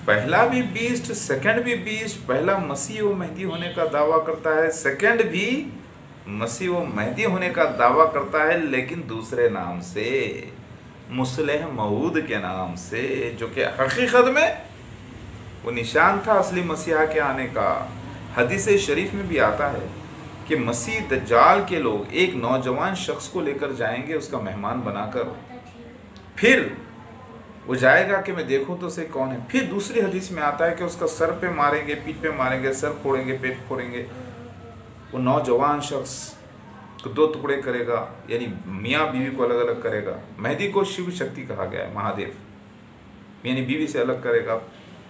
पहला भी बीस्ट, सेकंड भी बीस्ट, पहला मसीह व मेहदी होने का दावा करता है, सेकंड भी मसीह व मेहदी होने का दावा करता है, लेकिन दूसरे नाम से, मुस्लेह मऊद के नाम से, जो कि हकीकत में वो निशान था असली मसीहा के आने का। हदीस शरीफ में भी आता है कि मसीह दज्जाल के लोग एक नौजवान शख्स को लेकर जाएंगे उसका मेहमान बनाकर, फिर वो जाएगा कि मैं देखूं तो से कौन है। फिर दूसरी हदीस में आता है कि उसका सर पे मारेंगे, पीठ पे मारेंगे, सर फोड़ेंगे, पेट फोड़ेंगे, वो नौजवान शख्स तो दो टुकड़े करेगा, यानी मियाँ बीवी को अलग अलग करेगा। मेहदी को शिव शक्ति कहा गया है, महादेव, यानी बीवी से अलग करेगा,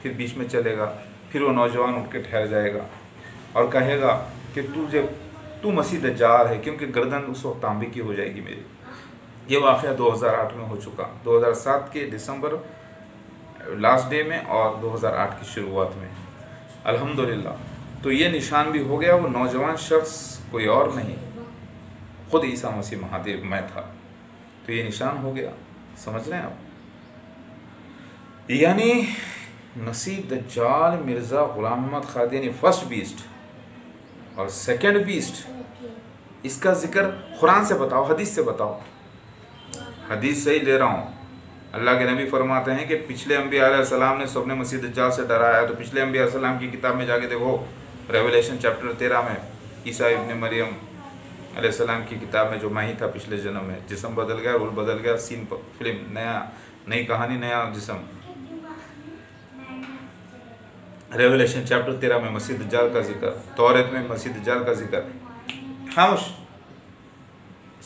फिर बीच में चलेगा, फिर वो नौजवान उठ के ठहर जाएगा और कहेगा कि तू जब तू मसीह दज्जाल है, क्योंकि गर्दन उस वक्त तांबे की हो जाएगी मेरी। ये वाक़या दो हज़ार आठ में हो चुका, दो हज़ार सात के दिसंबर लास्ट डे में और दो हज़ार आठ की शुरुआत में, अल्हम्दुलिल्लाह। तो ये निशान भी हो गया, वो नौजवान शख्स कोई और नहीं, खुद ईसा मसीह महादेव मैं था। तो ये निशान हो गया, समझ रहे हैं आप। यानी मसीह दज्जाल मिर्ज़ा ग़ुलाम अहमद क़ादियानी फर्स्ट बीस्ट और सेकंड बीस्ट, इसका जिक्र कुरान से बताओ, हदीस से बताओ। हदीस से ही ले रहा हूँ, अल्लाह के नबी फरमाते हैं कि पिछले अम्बिया अलैहिस्सलाम ने सबने मसीह दज्जाल से डराया। तो पिछले अम्बिया अलैहिस्सलाम की किताब में जाके देखो, रेवलेशन चैप्टर तेरह में, ईसा इब्ने मरियम अलैहिस्सलाम की किताब में, जो मैं ही था पिछले जन्म में, जिस्म बदल गया, रोल बदल गया, सीन फिल्म नया, नई कहानी, नया जिस्म, रेवलेशन चैप्टर तेरह में मसीह दज्जाल का जिक्र, तौरेत में मसीह दज्जाल का जिक्र, खामोश,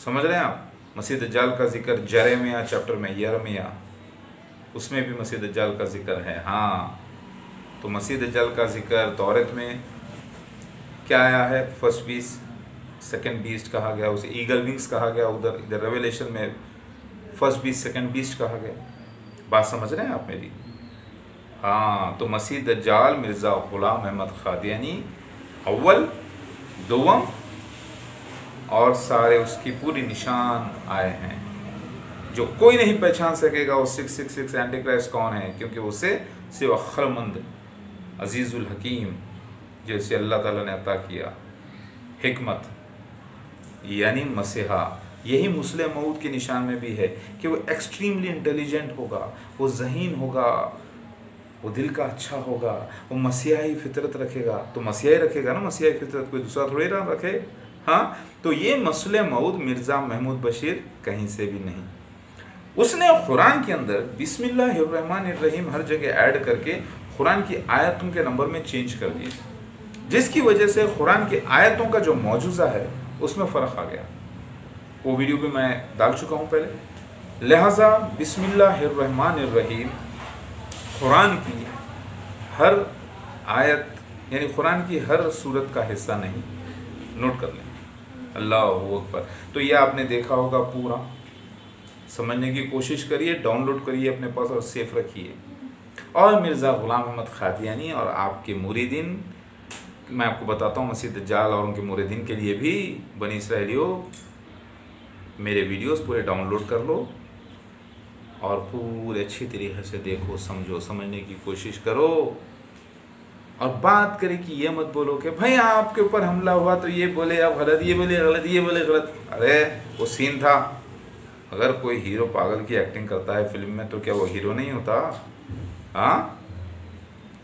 समझ रहे हैं आप, मसीह दज्जाल का जिक्र जरेमिया चैप्टर में, यरमिया, उसमें भी मसीह दज्जाल का जिक्र है। हाँ, तो मसीह दज्जाल का जिक्र तौरेत में क्या आया है, फर्स्ट बीस, सेकेंड बीस्ट कहा गया, उसे ईगल विंग्स कहा गया, उधर इधर रेवलेशन में फर्स्ट बीस्ट सेकेंड बीस्ट कहा गया। बात समझ रहे हैं आप मेरी। हाँ, तो मसीह दज्जाल मिर्ज़ा ग़ुलाम अहमद क़ादियानी अव्वल, दोवम, और सारे उसकी पूरी निशान आए हैं, जो कोई नहीं पहचान सकेगा वो six six six antichrist कौन है, क्योंकि उसे सिर्फ अखलमंद अजीज़ुल हकीम जैसे अल्लाह ताला ने अता किया, हिकमत, यानी मसीहा। यही मुस्लिम मऊद के निशान में भी है कि वो एक्सट्रीमली इंटेलिजेंट होगा, वो जहीन होगा, वो दिल का अच्छा होगा, वो मसीहाई फितरत रखेगा। तो मसीहाई रखेगा ना, मसीहाई फितरत कोई दूसरा थोड़ी ना रखे। हाँ, तो ये मुस्लिम मऊद मिर्ज़ा महमूद बशीर कहीं से भी नहीं, उसने कुरान के अंदर बिस्मिल्लाहिर्रहमानिर्रहीम हर जगह ऐड करके कुरान की आयतों के नंबर में चेंज कर दिए, जिसकी वजह से कुरान की आयतों का जो मौजूदा है उसमें फ़र्क आ गया। वो वीडियो भी मैं डाल चुका हूँ पहले। लिहाजा बिस्मिल्लाहिर्रहमानिर्रहीम कुरान की हर आयत यानी कुरान की हर सूरत का हिस्सा नहीं, नोट कर लें। अल्लाह अकबर। तो ये आपने देखा होगा, पूरा समझने की कोशिश करिए, डाउनलोड करिए अपने पास और सेफ रखिए। और मिर्ज़ा ग़ुलाम अहमद क़ादियानी और आपके मुरीदीन, मैं आपको बताता हूँ मसीह दज्जाल और उनके मुरीदीन के लिए भी, बनी इसराइलियों मेरे वीडियोस पूरे डाउनलोड कर लो और पूरे अच्छी तरीके से देखो, समझो, समझने की कोशिश करो। और बात करें कि ये मत बोलो कि भाई आपके ऊपर हमला हुआ तो ये बोले आप गलत, ये बोले गलत, ये बोले गलत। अरे वो सीन था। अगर कोई हीरो पागल की एक्टिंग करता है फिल्म में तो क्या वो हीरो नहीं होता? हाँ,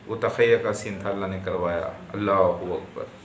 वो तखैया का सीन था, अल्लाह ने करवाया। अल्लाह हू अकबर।